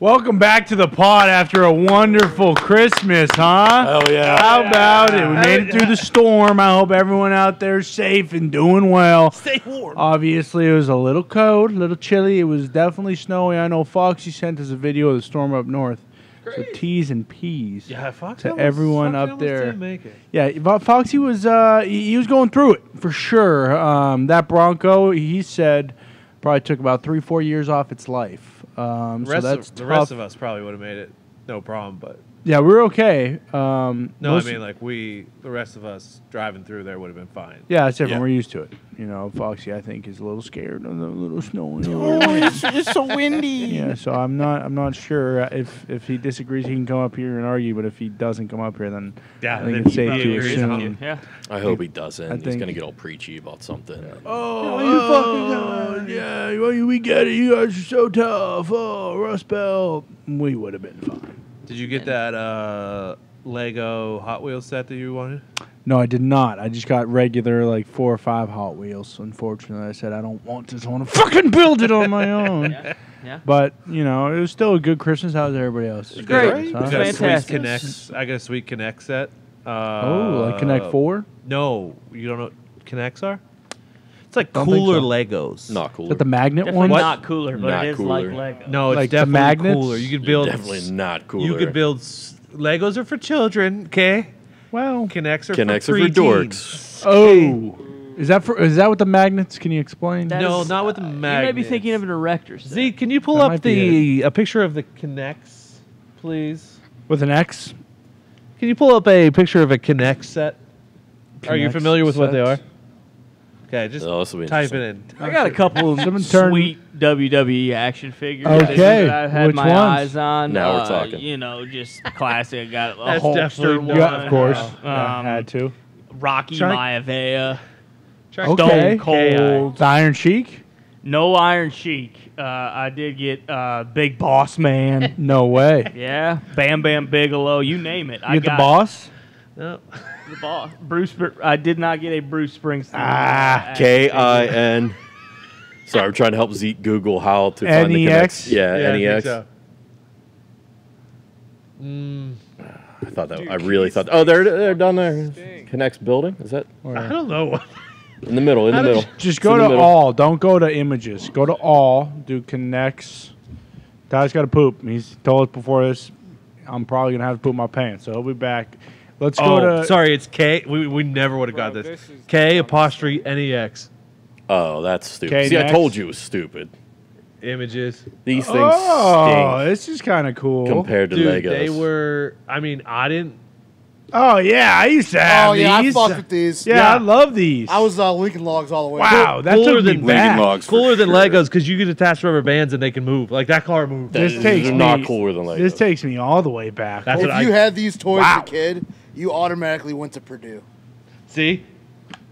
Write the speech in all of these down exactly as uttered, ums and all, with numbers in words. Welcome back to the pod after a wonderful Christmas, huh? Oh, yeah. How about it? We made it through the storm. I hope everyone out there is safe and doing well. Stay warm. Obviously, it was a little cold, a little chilly. It was definitely snowy. I know Foxy sent us a video of the storm up north. So T's and P's yeah, Foxy to almost, everyone Foxy up there. Didn't make it. Yeah, Foxy was uh, he was going through it for sure. Um, that Bronco, he said, probably took about three, four years off its life. Um, so that's of, the rest of us probably would have made it no problem, but yeah, we were okay. Um, no, I mean like we, the rest of us driving through there would have been fine. Yeah, it's different. Yeah. We're used to it. You know, Foxy, I think, is a little scared of the little snow. Oh, it's, it's so windy. Yeah, so I'm not, I'm not sure if if he disagrees, he can come up here and argue. But if he doesn't come up here, then yeah, I think it's safe to assume. Yeah. I hope he doesn't. I He's gonna get all preachy about something. Yeah. Oh, oh, you fucking yeah, well, we get it. You guys are so tough. Oh, Rust Belt, we would have been fine. Did you get that uh, Lego Hot Wheels set that you wanted? No, I did not. I just got regular, like, four or five Hot Wheels, unfortunately. I said, I don't want this. I want to fucking build it on my own. Yeah. Yeah. But, you know, it was still a good Christmas. How was everybody else? It was great. Christmas, huh? It was fantastic. A sweet Kinect, I got a sweet Kinect set. Uh, oh, like Kinect four? No. You don't know what Kinects are? It's like don't cooler so. Legos. Not cooler. Is that the magnet definitely one? It's not cooler, but not it is cooler. Like Lego. No, it's like definitely cooler. You could build definitely not cooler. You could build s Legos are for children, okay? Well, Kinects are Kinects for, are for dorks. Oh. Is that for is that what the magnets? Can you explain? That no, is, not with the magnets. You may be thinking of an erector. Set. Z, can you pull that up the a, a picture of the Kinects, please? With an X? Can you pull up a picture of a Kinect set? Kinect are you familiar with sets? What they are? Okay, just oh, type it in. I got a couple of sweet W W E action figures. Okay, that I've had which my ones? Eyes on. Now uh, we're talking. You know, just classic. I got a Holden Ford, of course. Um, I had to. Rocky Maiavea. Okay. Stone Cold. The Iron Sheik. No Iron Sheik. Uh, I did get uh, Big Boss Man. No way. Yeah, Bam Bam Bigelow. You name it. You I get got the boss. No. The boss. Bruce. I did not get a Bruce Springsteen. Ah, K I N. Sorry, I'm trying to help Zeke Google how to find the Kinect. Yeah, yeah, N E X. I, so. mm. I thought that. Dude, I really thought. Oh, they're they're down there. Kinect's building. Is that? Or? I don't know. In the middle. In the middle. Just go to all. Don't go to images. Go to all. Do Kinects. Ty's got to poop. He's told us before this. I'm probably gonna have to poop my pants. So he'll be back. Let's oh, go to. Sorry, it's K. We, we never would have got this. this K apostrophe N E X. Oh, that's stupid. K See, Next. I told you it was stupid. Images. These things. Oh, stink this is kind of cool compared to Dude, Legos. They were. I mean, I didn't. Oh yeah, I used to have. Oh yeah, these. I fucked with these. Yeah, yeah, I love these. I was uh, Lincoln Logs all the way. Wow, that's cooler than Lincoln Logs. Cooler than sure. Legos because you can attach rubber bands and they can move. Like that car moved. This, this takes me, not cooler than Legos. This takes me all the way back. That's well, what if I, you had these toys wow. as a kid, you automatically went to Purdue. See,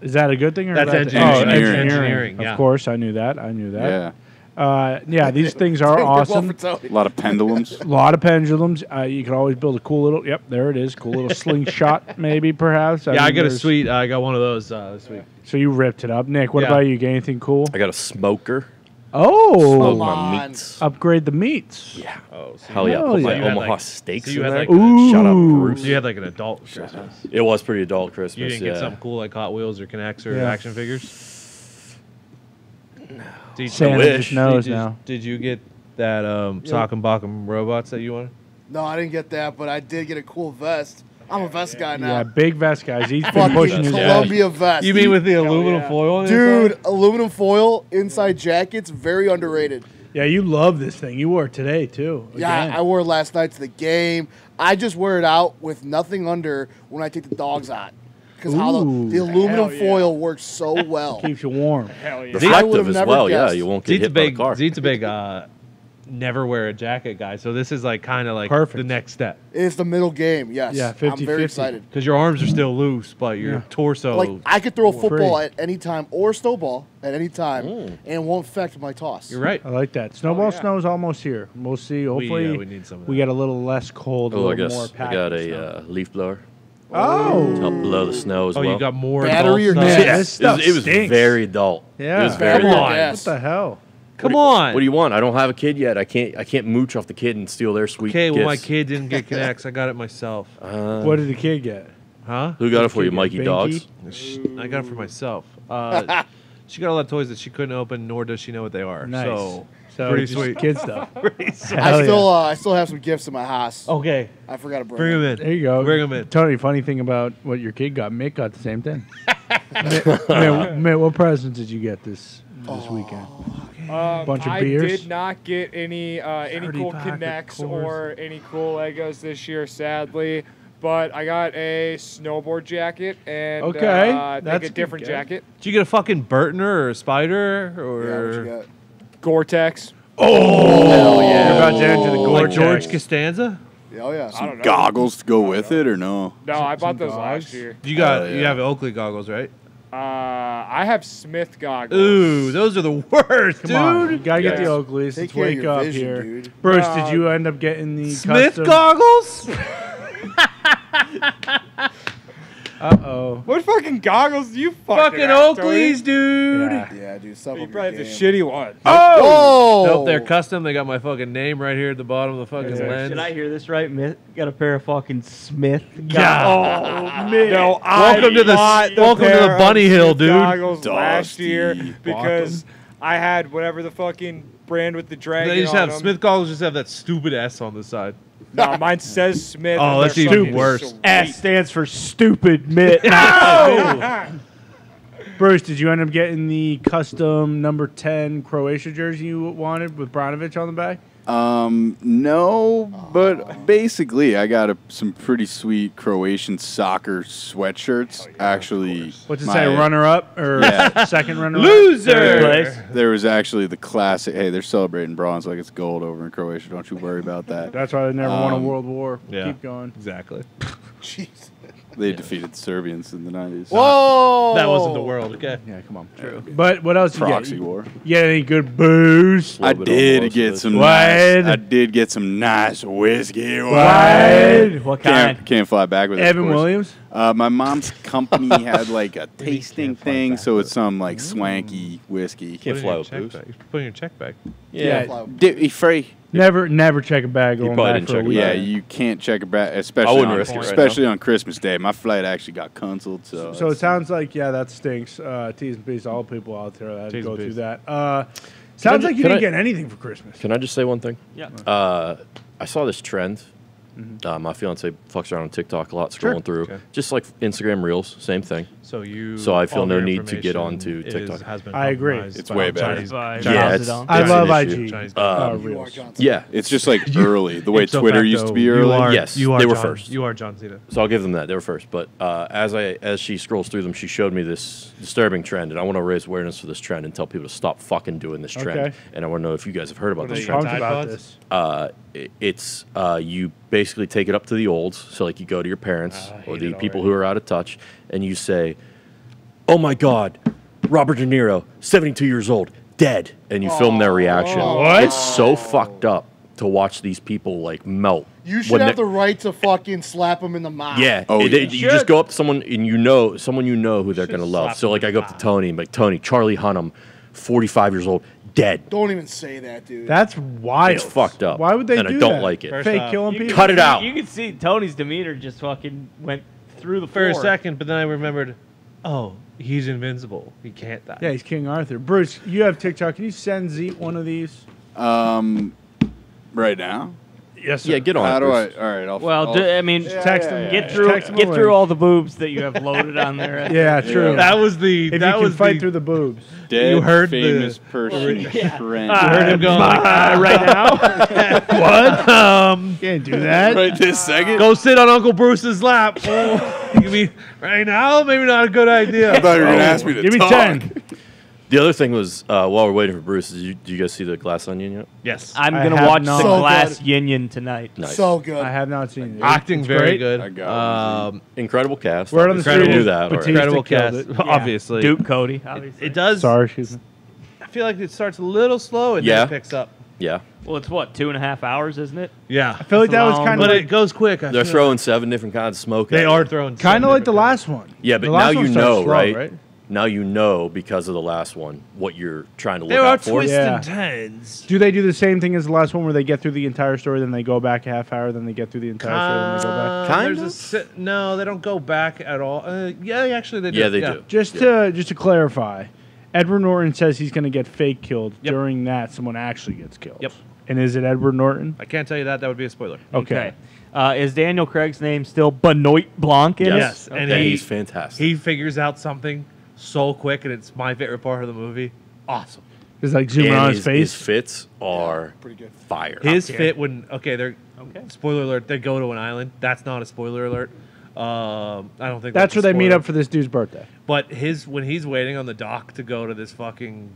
is that a good thing or that's that engineering? Oh, engineering. engineering yeah. Of course, I knew that. I knew that. Yeah. Uh, yeah, these things are awesome. A lot of pendulums. A lot of pendulums. Uh, you can always build a cool little. Yep, there it is. Cool little slingshot, maybe perhaps. I yeah, I got a sweet. Uh, I got one of those uh, this week. So you ripped it up, Nick. What yeah. about you? Get anything cool? I got a smoker. Oh, smoke my meats. Upgrade the meats. Yeah. Oh, so hell yeah! Put my yeah. Omaha like, steaks so you in had there. Like Ooh. Shut up, Bruce. So you had like an adult Christmas. It was pretty adult Christmas. You didn't yeah. get something cool like Hot Wheels or Kinects or yeah. action figures. No. Santa just knows did you, now. Did you get that um, yeah. sock and bock'em robots that you wanted? No, I didn't get that, but I did get a cool vest. I'm a vest yeah, guy now. Yeah, big vest guys. He's been pushing his Columbia vest. vest. You mean with the Hell aluminum yeah. foil? Dude, inside? aluminum foil inside jackets, very underrated. Yeah, you love this thing. You wore it today too. Again. Yeah, I wore it last night to the game. I just wear it out with nothing under when I take the dogs out. Because how the, the aluminum yeah. foil works so well. Keeps you warm. Hell yeah. Reflective as well, guessed. yeah. You won't get Zeet's hit by big, the car. Zeet's a big uh, never wear a jacket guy, so this is like kind of like Perfect. the next step. It's the middle game, yes. Yeah, fifty, I'm very fifty. excited. Because your arms are still loose, but your yeah. torso... Like, I could throw a football free. at any time or a snowball at any time, Ooh. and it won't affect my toss. You're right. I like that. Snowball oh, yeah. snow is almost here. We'll see. Hopefully, we, uh, we, need some of that. we get a little less cold, oh, a little I guess more packed. I got a uh, leaf blower. Oh, to help blow the snow as oh, well. Oh, you got more battery or gas? Yes. It was, it was very dull. Yeah, it was very dull. What the hell? Come what do, on. What do you want? I don't have a kid yet. I can't I can't mooch off the kid and steal their sweet Okay, well, gifts. My kid didn't get Kinects. I got it myself. Um, what did the kid get? Huh? Who got it for you, Mikey Dogs? I got it for myself. Uh, she got a lot of toys that she couldn't open, nor does she know what they are. Nice. So, so pretty sweet. Kid stuff. Pretty sweet. I still, uh, I still have some gifts in my house. Okay. I forgot to bring, bring them. them in. There you go. Bring them in. Tony, funny thing about what your kid got, Mick got the same thing. Mick, man, man, what presents did you get this this weekend? Um, Bunch of I beers. I did not get any uh, any cool Kinects or any cool Legos this year, sadly. But I got a snowboard jacket and okay, uh, I think a different good. jacket. Did you get a fucking Burtner or a Spider or yeah, Gore-Tex? Oh, hell yeah! You're about to enter the Gore-Tex. Like George Costanza? Oh yeah. Some goggles to go with know. it or no? No, some, I bought those goggles. last year. You got oh, yeah. you have Oakley goggles, right? Uh, I have Smith goggles. Ooh, those are the worst, Come dude. On, you gotta yes. get the Oakleys. Take Let's wake up vision, here, dude. Bruce. Uh, did you end up getting the Smith custom goggles? Uh oh. What fucking goggles do you fucking Fucking Oakleys, dude. Yeah, yeah dude. Some you probably have the shitty one. Oh! Nope, oh. They're custom. They got my fucking name right here at the bottom of the fucking yeah. lens. Did I hear this right? Myth got a pair of fucking Smith goggles. Yeah. Oh, man. No, welcome to the, the welcome to the Bunny Hill, dude. Goggles Dusty last year because bottom. I had whatever the fucking brand with the dragon. They just on have them. Smith goggles. Just have that stupid S on the side. No, mine says Smith. Oh, that's even worse. Sweet. S stands for stupid mitt. No! Bruce, did you end up getting the custom number ten Croatia jersey you wanted with Branović on the back? Um, no, oh. but basically I got a, some pretty sweet Croatian soccer sweatshirts. Oh, yeah, actually, what's it say? Runner-up or yeah. second runner-up? Loser. There, there was actually the classic. Hey, they're celebrating bronze like it's gold over in Croatia. Don't you worry about that. That's why they never um, won a world war. Yeah, keep going. Exactly. Jeez. They yeah. defeated Serbians in the nineties. Whoa! That wasn't the world, okay? Yeah, come on. True. But what else Proxy you get? War. You got any good booze? I did get some nice, I did get some nice whiskey. What? What kind? Can't, can't fly back with it. Evan Williams? Uh, my mom's company had like a tasting thing, so it's some like swanky whiskey. Can't fly with booze. Put in your check bag. Yeah. Duty free. Never, never check a bag on that for a week. Yeah, you can't check a bag, especially on, especially right on Christmas Day. My flight actually got canceled. So, so it sounds like, yeah, that stinks. Uh, T's and P's to all people out there that go through that. Uh, sounds like you didn't get anything for Christmas. Can I just say one thing? Yeah. Uh, I saw this trend. Mm-hmm. uh, my fiance fucks around on TikTok a lot, scrolling sure. through. Okay. Just like Instagram Reels, same thing. So you. So I feel no need to get onto TikTok. Is, has been I agree. It's way better. Yeah, yeah it's, it's I love I G. Uh, Reels. Yeah, it's just like early. The way Twitter facto, used to be early. You are, yes, you are they were John, first. You are John Zeta. So I'll give them that. They were first. But uh, as I as she scrolls through them, she showed me this disturbing trend, and I want to raise awareness for this trend and tell people to stop fucking doing this trend. Okay. And I want to know if you guys have heard about what this trend. About this. Uh, it's uh, you basically take it up to the olds. So like you go to your parents uh, or the people who are out of touch and you say, oh my God, Robert De Niro, seventy-two years old, dead. And you oh, film their reaction. What? It's so fucked up to watch these people like melt. You should have the right to fucking slap them in the mouth. Yeah. Oh, it, yeah. It, you, you just go up to someone and you know, someone you know who they're going to love. So like I go up to Tony and like, Tony, Charlie Hunnam, forty-five years old, dead. Don't even say that, dude. That's wild. It's fucked up. Why would they do that? And I don't like it. Fake killing people. Cut it out. You can see Tony's demeanor just fucking went through the floor. For a second, but then I remembered, oh, he's invincible. He can't die. Yeah, he's King Arthur. Bruce, you have TikTok. Can you send Zeke one of these? Um, right now? Yes, sir. Yeah, get on. How do I? All right, I'll. Well, I'll, do, I mean, yeah, text them. Yeah, yeah, get through, text get through all the boobs that you have loaded on there. Yeah, true. Yeah. That was the. If that you was can fight the, through the boobs. Dead you heard famous the, person. Yeah. Friend. Uh, you heard him going like, uh, right now. What? Um, can't do that. Right this second. Go sit on Uncle Bruce's lap. You mean right now? Maybe not a good idea. I thought you were gonna ask me to give talk. me ten. The other thing was, uh, while we're waiting for Bruce, did you, did you guys see the Glass Onion yet? Yes. I'm going to watch the so Glass Onion tonight. Nice. So good. I have not seen it. Acting it's very good. I got um, incredible cast. We're on the street. Do that. Right. Incredible cast, yeah. Obviously. Duke Cody, obviously. It, it does. Sorry, she's... I feel like it starts a little slow and yeah. then it picks up. Yeah. Well, it's what, two and a half hours, isn't it? Yeah. I feel like that was kind of. But it goes quick. They're throwing seven different kinds of smoke at it. They are throwing seven. Kind of like the last one. Yeah, but now you know, right? now you know because of the last one what you're trying to look out for. There are twists yeah. and turns. Do they do the same thing as the last one where they get through the entire story, then they go back a half hour, then they get through the entire uh, story, then they go back? Kind There's of? A, no, they don't go back at all. Uh, yeah, actually they do. Yeah, they yeah. do. Just, yeah. to, just to clarify, Edward Norton says he's going to get fake killed. Yep. During that, someone actually gets killed. Yep. And is it Edward Norton? I can't tell you that. That would be a spoiler. Okay. okay. Uh, is Daniel Craig's name still Benoit Blanc? In yes. yes. Okay. And he, he's fantastic. He figures out something so quick, and it's my favorite part of the movie. Awesome. It's like zooming on his, his face. His fits are pretty good. Fire. His okay. fit when okay, they're okay. Spoiler alert. They go to an island. That's not a spoiler alert. Um, I don't think that's, that's where they meet up for this dude's birthday. But his when he's waiting on the dock to go to this fucking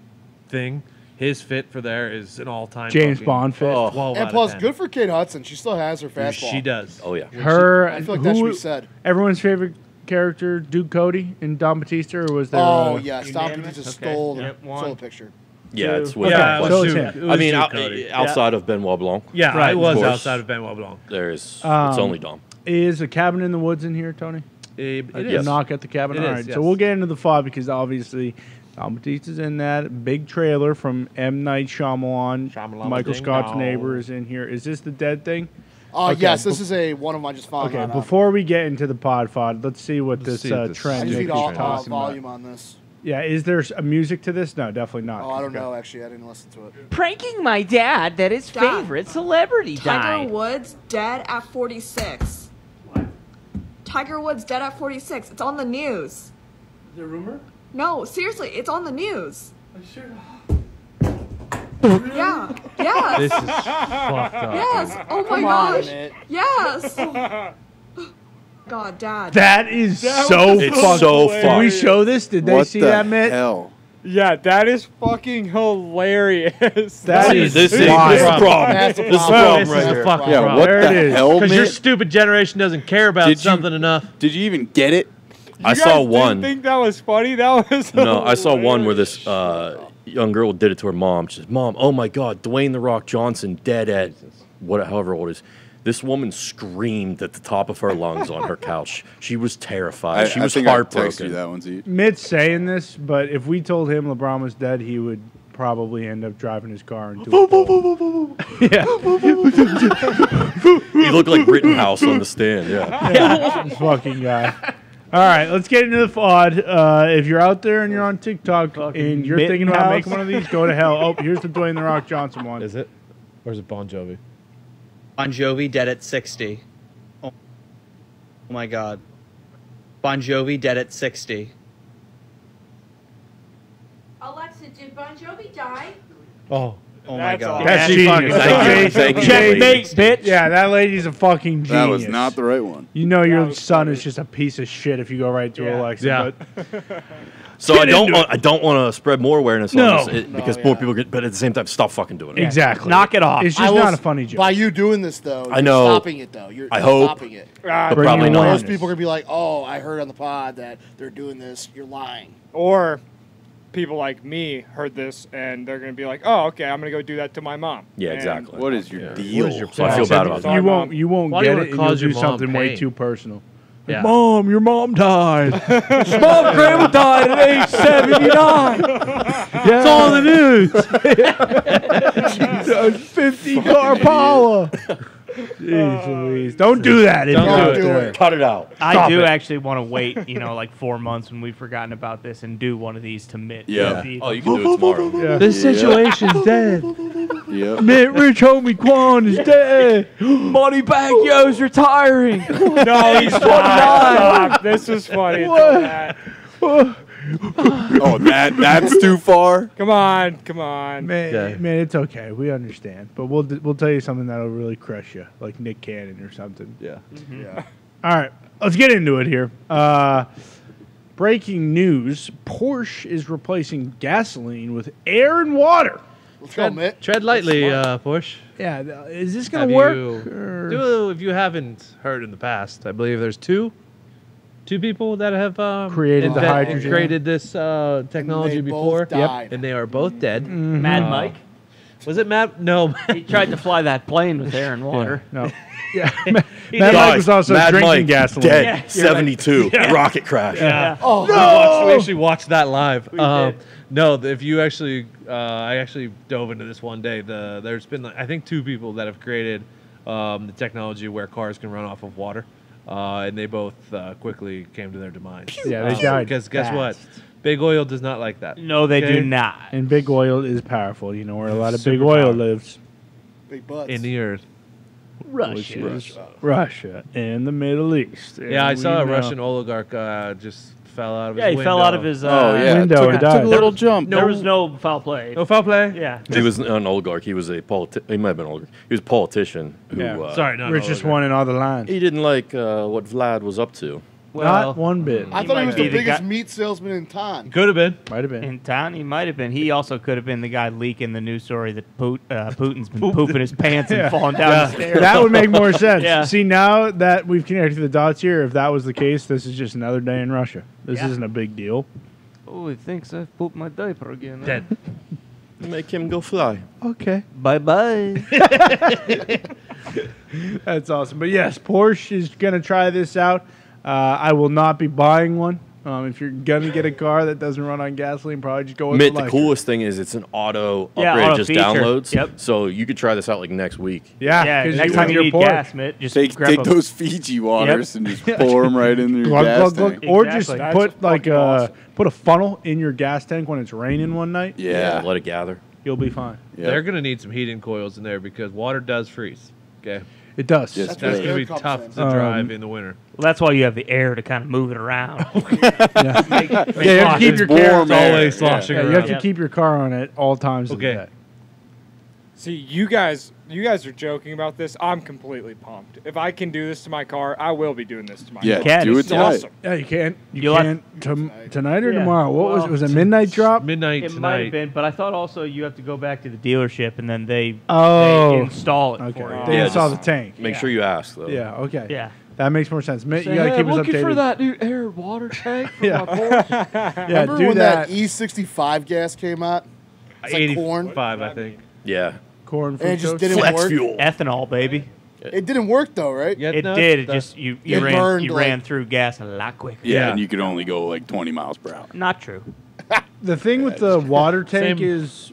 thing. His fit for there is an all-time James Bond fit. Oh. And plus, good for Kate Hudson. She still has her fastball. She does. Oh, yeah. Her, she, I feel like who, that should be said. Everyone's favorite character, Duke Cody and Dom Batista, or was there? Oh, yeah. Dom Batista okay. stole, yeah, the, stole the picture. Yeah, it's way yeah, it was yeah. I mean, Cody. outside yeah. of Benoit Blanc. Yeah, right, it was course. outside of Benoit Blanc. There is. Um, it's only Dom. Is a cabin in the woods in here, Tony? It, it is. Knock at the Cabin. It all is, right, yes. So we'll get into the fog because obviously... Dom Batista's in that. Big trailer from M Night Shyamalan. Shyamalan Michael Scott's no. neighbor is in here. Is this the dead thing? Uh, okay. Yes, this is a one of mine just found. Okay, before out. we get into the pod fod, let's see what let's this, see uh, this trend is. I just need all, all volume on this. Yeah, is there a music to this? No, definitely not. Oh, I don't okay. know, actually. I didn't listen to it. Pranking my dad that his dad. favorite celebrity Tiger died. Tiger Woods dead at forty-six. What? Tiger Woods dead at forty-six. It's on the news. Is there a rumor? No, seriously, it's on the news. I'm sure. Really? Yeah, yes. This is fucked up. Yes, oh my Come gosh. On, yes. God, Dad. That is that so fucked so up. Did we show this? Did they what see the that, Mitt? Hell? Yeah, that is fucking hilarious. That is this is the problem. This is the problem right here. Yeah, what the hell, Mitt? Because your stupid generation doesn't care about something enough. Did you even get it? You I guys saw didn't one. Think that was funny? That was no. Hilarious. I saw one where this uh, young girl did it to her mom. She says, "Mom, oh my God, Dwayne the Rock Johnson dead at what, however old it is." This woman screamed at the top of her lungs on her couch. She was terrified. I, she was I think heartbroken. I that one's Mitt's saying this, but if we told him LeBron was dead, he would probably end up driving his car into a yeah. He looked like Rittenhouse on the stand. Yeah, yeah. Fucking guy. All right, let's get into the F O D. Uh, if you're out there and you're on TikTok Fucking and you're thinking house. about making one of these, go to hell. Oh, here's the Dwayne The Rock Johnson one. Is it? Or is it Bon Jovi? Bon Jovi dead at sixty. Oh, oh my God. Bon Jovi dead at sixty. Alexa, did Bon Jovi die? Oh. Oh my That's God. That's genius. Thank Thank you. Checkmate, bitch. Yeah, that lady's a fucking genius. That was not the right one. You know your son funny. is just a piece of shit if you go right to yeah. Alexa. Yeah. But so I don't, want, I don't want to spread more awareness no. on this it, no, because yeah. more people get, but at the same time, stop fucking doing it. Exactly. Knock it off. It's just was, not a funny joke. By you doing this, though, you're I know. stopping it, though. You're, I you're hope, stopping it. But probably not. Most people are going to be like, oh, I heard on the pod that they're doing this. You're lying. Or... people like me heard this, and they're going to be like, "Oh, okay, I'm going to go do that to my mom." Yeah, and exactly. What is your yeah. deal? What is your plan? I feel bad about that. You won't, you won't get it. You'll do something pain. way too personal. Yeah. Like, Mom, your mom died. Mom, grandma died at age seventy-nine. Yeah. It's all the news. Fifty Carpala. Jeez Louise. Don't do that. Don't, don't do, do it. it. Cut it out. Stop I do it. actually want to wait, you know, like four months when we've forgotten about this and do one of these to Mitt. Yeah. yeah. Oh, you can do it tomorrow. Yeah. This yeah. situation's dead. Yeah. Mitt, Rich Homie Quan is dead. Money Pacquiao's retiring. No, he's twenty-nine. This is funny. What? oh, that that's too far. Come on, come on, man, yeah. man. It's okay. We understand, but we'll we'll tell you something that'll really crush you, like Nick Cannon or something. Yeah, mm-hmm. yeah. All right, let's get into it here. Uh, breaking news: Porsche is replacing gasoline with air and water. Let's tread, go, Mitt. Tread lightly, uh, Porsche. Yeah, is this gonna Have work? You, do, if you haven't heard in the past, I believe there's two. Two people that have um, created the hydrogen, created this uh, technology before, yep. and they are both dead. Mm-hmm. Mad Mike, Was it Matt? No. He tried to fly that plane with air and water. Yeah. No. Yeah. Matt Mike was also Mad drinking Mike gasoline. Dead. Yeah, seventy-two. Right. Yeah. Rocket crash. Yeah. Yeah. Oh, no. We, watched, we actually watched that live. We um, did. No, if you actually, uh, I actually dove into this one day. The There's been, I think, two people that have created um, the technology where cars can run off of water. Uh, and they both uh, quickly came to their demise. Yeah, they um, died. Because guess fast. What? Big oil does not like that. No, they okay? do not. And big oil is powerful. You know where a lot of Super big oil power. Lives. Big butts. In the earth. Russia. Russia. Russia and the Middle East. And yeah, I saw a know. Russian oligarch uh, just fell out of yeah, his window. Yeah, he fell out of his uh, oh, yeah. window took, and died. Took a little jump. No, there was no foul play. No foul play? Yeah. He was an oligarch. He was a politi- He might have been an oligarch. He was a politician. Who, yeah. uh, Sorry, not richest one in all the lines. He didn't like uh, what Vlad was up to. Well, not one bit. I he thought he was the biggest the meat salesman in town. Could have been. Might have been. In town, he might have been. He also could have been the guy leaking the news story that Put, uh, Putin's been Poop pooping his pants yeah. and falling down yeah. the stairs. That would make more sense. Yeah. See, now that we've connected the dots here, if that was the case, this is just another day in Russia. This yeah. isn't a big deal. Oh, he thinks I pooped my diaper again. Dead. Make him go fly. Okay. Bye-bye. That's awesome. But, yes, Porsche is going to try this out. Uh, I will not be buying one. Um, if you're going to get a car that doesn't run on gasoline, probably just go with Mitt, the The coolest thing is it's an auto yeah, upgrade. Auto it just feature. Downloads. Yep. So you could try this out like next week. Yeah. yeah next you time you need Porsche. Gas, Mitt, just take, grab take those Fiji waters yep. and just pour them right in your glug, gas glug, glug. Tank. Or exactly. just That's put like a, awesome. Put a funnel in your gas tank when it's raining one night. Yeah. yeah. Let it gather. You'll be fine. Yep. They're going to need some heating coils in there because water does freeze. Okay. It does. Yes, that's going to be tough to drive um, in the winter. Well, that's why you have the air to kind of move it around. yeah. Make, make yeah, you have to keep your car on always yeah. sloshing yeah, around. You have to yep. keep your car on at all times okay. of the day. See, you guys, you guys are joking about this. I'm completely pumped. If I can do this to my car, I will be doing this to my yeah, car. Yeah, do it tonight. Awesome. Yeah, you can. You, you can like, t- tonight or yeah. tomorrow. What well, was it? Was it a midnight drop? Midnight it tonight. It might have been, but I thought also you have to go back to the dealership and then they, oh, they install it okay. for you. They yeah, install the tank. Make yeah. sure you ask though. Yeah. Okay. Yeah. That makes more sense. Mitt, you gotta hey, keep I'm us updated. Looking for that new air water tank for yeah. my Porsche. yeah, remember do when that. that E sixty-five gas came out? It's like corn. Five, I think. Yeah. Corn and it just didn't Flex work. Fuel. Ethanol, baby. It didn't work though, right? Yet it no, did. It just you, you it ran burned, you like, ran through gas a lot quicker. Yeah, yeah, and you could only go like twenty miles per hour. Not true. The thing yeah, with the water tank same. Is,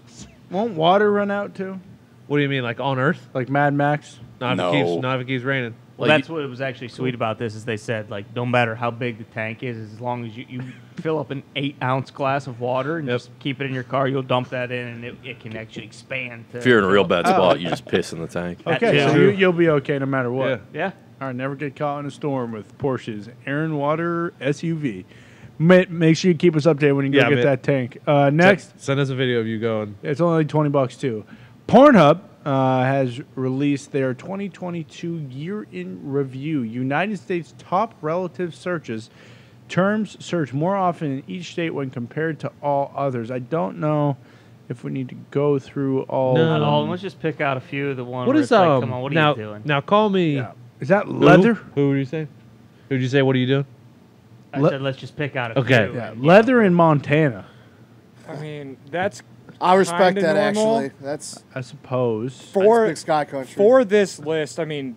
won't water run out too? What do you mean, like on Earth, like Mad Max? Not no. if it keeps, not if it keeps raining. Well, like, that's what was actually sweet about this is they said, like, no matter how big the tank is, as long as you, you fill up an eight-ounce glass of water and yep. just keep it in your car, you'll dump that in, and it, it can actually expand. To if you're in a real bad spot, oh. you just piss in the tank. Okay, yeah. so you, you'll be okay no matter what. Yeah. yeah. All right, never get caught in a storm with Porsche's Air and Water S U V. Make sure you keep us updated when you go yeah, get man. That tank. Uh, next. S- send us a video of you going. It's only twenty bucks too. Pornhub. Uh, has released their twenty twenty-two year in review. United States top relative searches. Terms searched more often in each state when compared to all others. I don't know if we need to go through all. No, not all. Let's just pick out a few of the ones. What is like, um, come on, what are now, you doing? Now call me. Yeah. Is that leather? Who, who would you say? Who would you say? What are you doing? I Le- said let's just pick out a okay. few. Okay. Yeah. Leather in Montana. I mean that's. I respect that normal. Actually. That's I suppose for that's big sky country. For this list, I mean,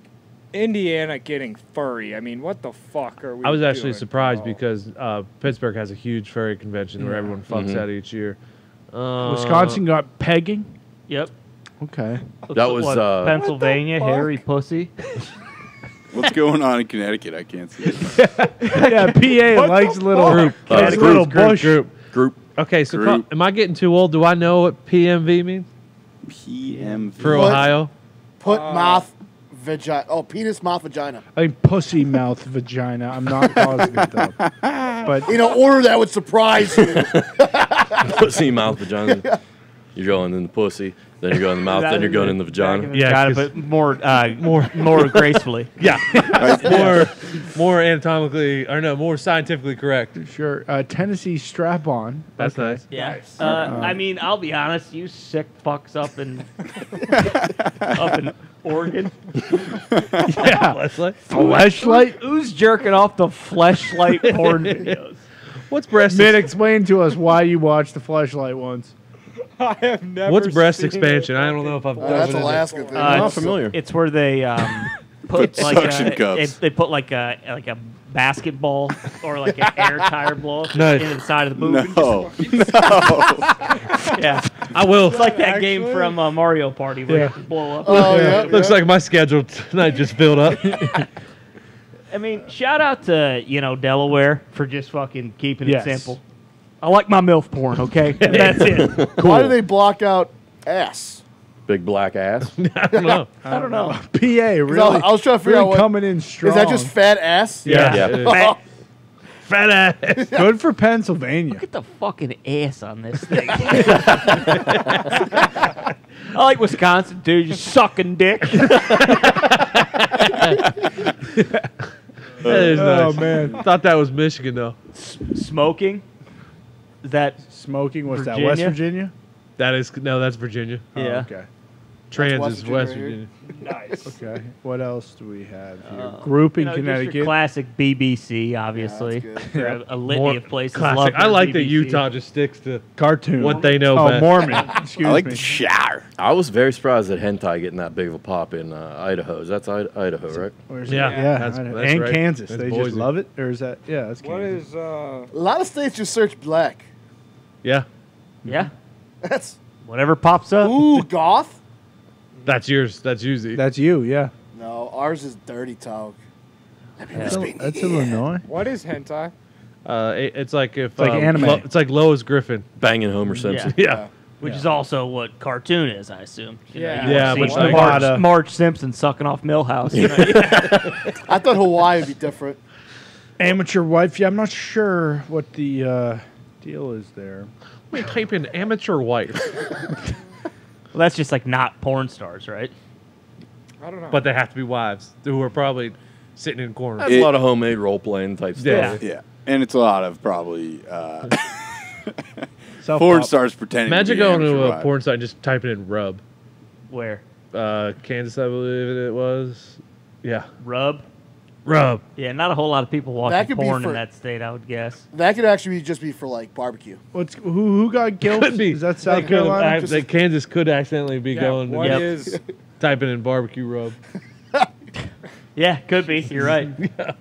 Indiana getting furry. I mean, what the fuck are we? I was doing? Actually surprised oh. because uh, Pittsburgh has a huge furry convention yeah. where everyone fucks mm-hmm. out each year. Uh, Wisconsin got pegging. Yep. Okay. Looks that was like uh, Pennsylvania hairy pussy. What's going on in Connecticut? I can't see it. yeah, P A likes little group. Uh, group, little group, bush. Group. Group. Okay, so call, am I getting too old? Do I know what P M V means? P M V. For put, Ohio? Put uh, mouth, vagina. Oh, penis, mouth, vagina. I mean, pussy, mouth, vagina. I'm not causing it, though. But in an order that would surprise you. Pussy, mouth, vagina. You're going in the pussy, then you're going in the mouth, then you're going in the vagina. Yeah, got it, but more, uh, more, more gracefully. Yeah, more, more anatomically, or no, more scientifically correct. Sure. Uh, Tennessee strap-on. That's okay. nice. Yeah. Nice. Uh, uh, I mean, I'll be honest. You sick fucks up in up in Oregon. yeah. Fleshlight. Fleshlight. Who's jerking off the Fleshlight porn videos? What's breast? Mitt, explain to us why you watched the Fleshlight ones. I have never. What's breast expansion? It. I don't know if I've uh, done that's it. That's Alaska thing. Uh, I'm not familiar. It's where they um, put like suction a, cups. It, they put like a like a basketball or like an air tire block no. inside of the boob. No, no. Yeah, I will. It's like that actually? game from uh, Mario Party where yeah. you blow up. Oh, yeah. Yeah. Looks yeah. like my schedule tonight just filled up. I mean, shout out to, you know, Delaware for just fucking keeping yes. it simple. I like my MILF porn, okay? That's it. Cool. Why do they block out ass? Big black ass? I don't know. I don't know. P A, really? I, I was trying to figure really out what, coming in strong. Is that just fat ass? Yeah. yeah. yeah. Fat, fat ass. Good for Pennsylvania. Look at the fucking ass on this thing. I like Wisconsin, dude. You're sucking dick. That is nice. Oh, man. Thought that was Michigan, though. S smoking? Is that smoking? What's Virginia? that? West Virginia? That is no, that's Virginia. Yeah. Oh, okay. Trans West is Virginia West Virginia. Virginia. Nice. Okay. What else do we have here? Uh, Grouping you know, Connecticut. Classic B B C, obviously. Yeah, a litany More of places. Classic. I like B B C. That Utah just sticks to cartoon. What they know. Oh, best. Mormon. Excuse I like me. The shower. I was very surprised at hentai getting that big of a pop in uh, Idaho. That's I Idaho, right? Where's yeah. It? yeah, yeah. That's, that's and right. Kansas. That's they Boise. Just love it, or is that? Yeah, that's Kansas. What is? Uh, a lot of states just search black. Yeah. Yeah. That's whatever pops up. Ooh, goth. That's yours. That's you, Z. That's you, yeah. No, ours is dirty talk. That's, yeah. that's yeah. Illinois. What is hentai? Uh, it, it's like if it's like, um, anime. Lo, it's like Lois Griffin banging Homer Simpson. Yeah, yeah. yeah. which yeah. is also what cartoon is, I assume. You yeah, know, yeah. Which like Marge, uh, Marge Simpson sucking off Milhouse. You know? I thought Hawaii would be different. Amateur wife. Yeah, I'm not sure what the uh, deal is there. Let me type in amateur wife. Well, that's just like not porn stars, right? I don't know. But they have to be wives who are probably sitting in corners. That's it, a lot of homemade role-playing type yeah. stuff. Yeah, and it's a lot of probably uh, porn stars pretending Magic to be amateur Imagine going to a wife. porn site and just typing in rub. Where? Uh, Kansas, I believe it was. Yeah. Rub? Rub. Yeah, not a whole lot of people watching porn for, in that state, I would guess. That could actually be just be for like barbecue. What's who? Who got guilt? Could be. Is that South Carolina? That Kansas could accidentally be yeah, going. What yep. is typing in barbecue rub? Yeah, could be. You're right. Yeah.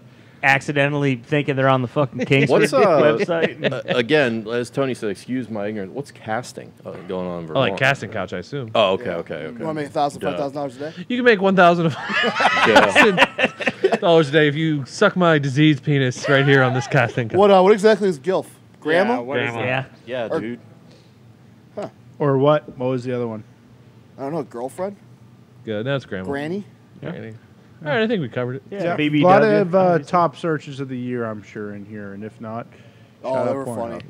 Accidentally thinking they're on the fucking Kings what's, uh, website. Uh, again, as Tony said, excuse my ignorance. What's casting uh, going on in Vermont? Oh, like casting couch, I assume. Oh, okay, yeah. okay, okay. You want to make a thousand dollars, five thousand dollars a day? You can make one thousand dollars a day if you suck my diseased penis right here on this casting couch. What, uh, what exactly is GILF? Grandma? Yeah, what Grandma. Is yeah. yeah or, dude. Huh. Or what? What was the other one? I don't know, girlfriend? Good, that's Grandma. Granny? Yeah. Granny. All right, I think we covered it. Yeah, yeah. A lot of uh, top searches of the year, I'm sure, in here, and if not, oh, they were funny. Up.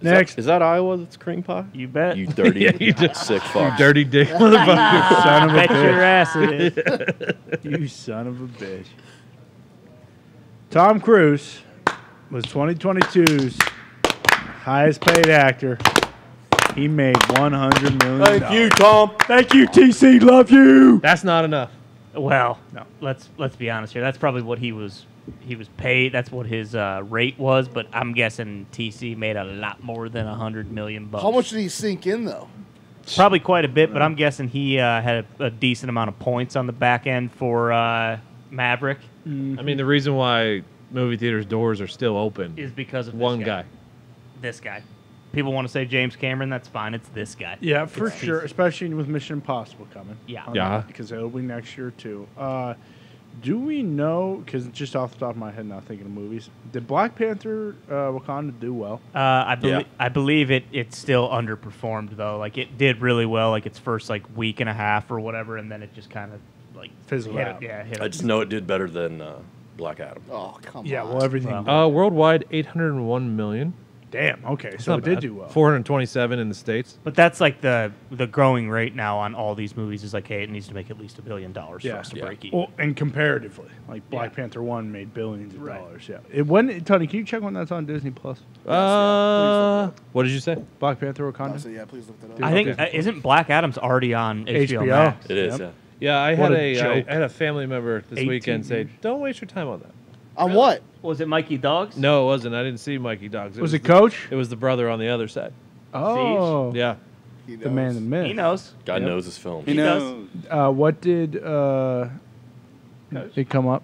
Next, is that, is that Iowa? That's cream pie. You bet. You dirty, yeah, you sick fuck. You dirty dick motherfucker. Son of a bet bitch. Your ass it is. You son of a bitch. Tom Cruise was twenty twenty-two's highest paid actor. He made one hundred million dollars. Thank you, Tom. Thank you, T C. Love you. That's not enough. Well, no. Let's let's be honest here. That's probably what he was he was paid. That's what his uh, rate was. But I'm guessing T C made a lot more than a hundred million bucks. How much did he sink in though? Probably quite a bit. But I'm guessing he uh, had a, a decent amount of points on the back end for uh, Maverick. Mm-hmm. I mean, the reason why movie theaters' doors are still open is because of one this guy. guy. This guy. People want to say James Cameron, that's fine. It's this guy. Yeah, for it's sure, easy. Especially with Mission Impossible coming. Yeah. Yeah. Because it'll be next year, too. Uh, do we know, because just off the top of my head, not thinking of movies, did Black Panther uh, Wakanda do well? Uh, I, be yeah. I believe it It still underperformed, though. Like, it did really well, like, its first, like, week and a half or whatever, and then it just kind of, like, fizzled out. It, yeah, hit I just it. know it did better than uh, Black Adam. Oh, come yeah, on. Yeah, well, everything. Uh, worldwide, eight hundred one million. Damn. Okay, so it did do well. four hundred twenty-seven in the states. But that's like the the growing rate now on all these movies is like, hey, it needs to make at least a billion dollars for us to break even. Well, and comparatively, like Black Panther One made billions of dollars. Yeah. It when Tony, can you check when that's on Disney Plus? Uh, what did you say? Black Panther Wakanda. Yeah, please look that up. I think uh, isn't Black Adam's already on H B O Max? It is. Yeah. Yeah, I had a I had a family member this weekend say, "Don't waste your time on that." On really? What? Was it Mikey Dogs? No, it wasn't. I didn't see Mikey Dogs. It was, was it the, Coach? It was the brother on the other side. Oh. Siege? Yeah. He knows. The man, the myth. He knows. God yep. knows his films. He, he knows. knows. Uh, what did uh, it come up,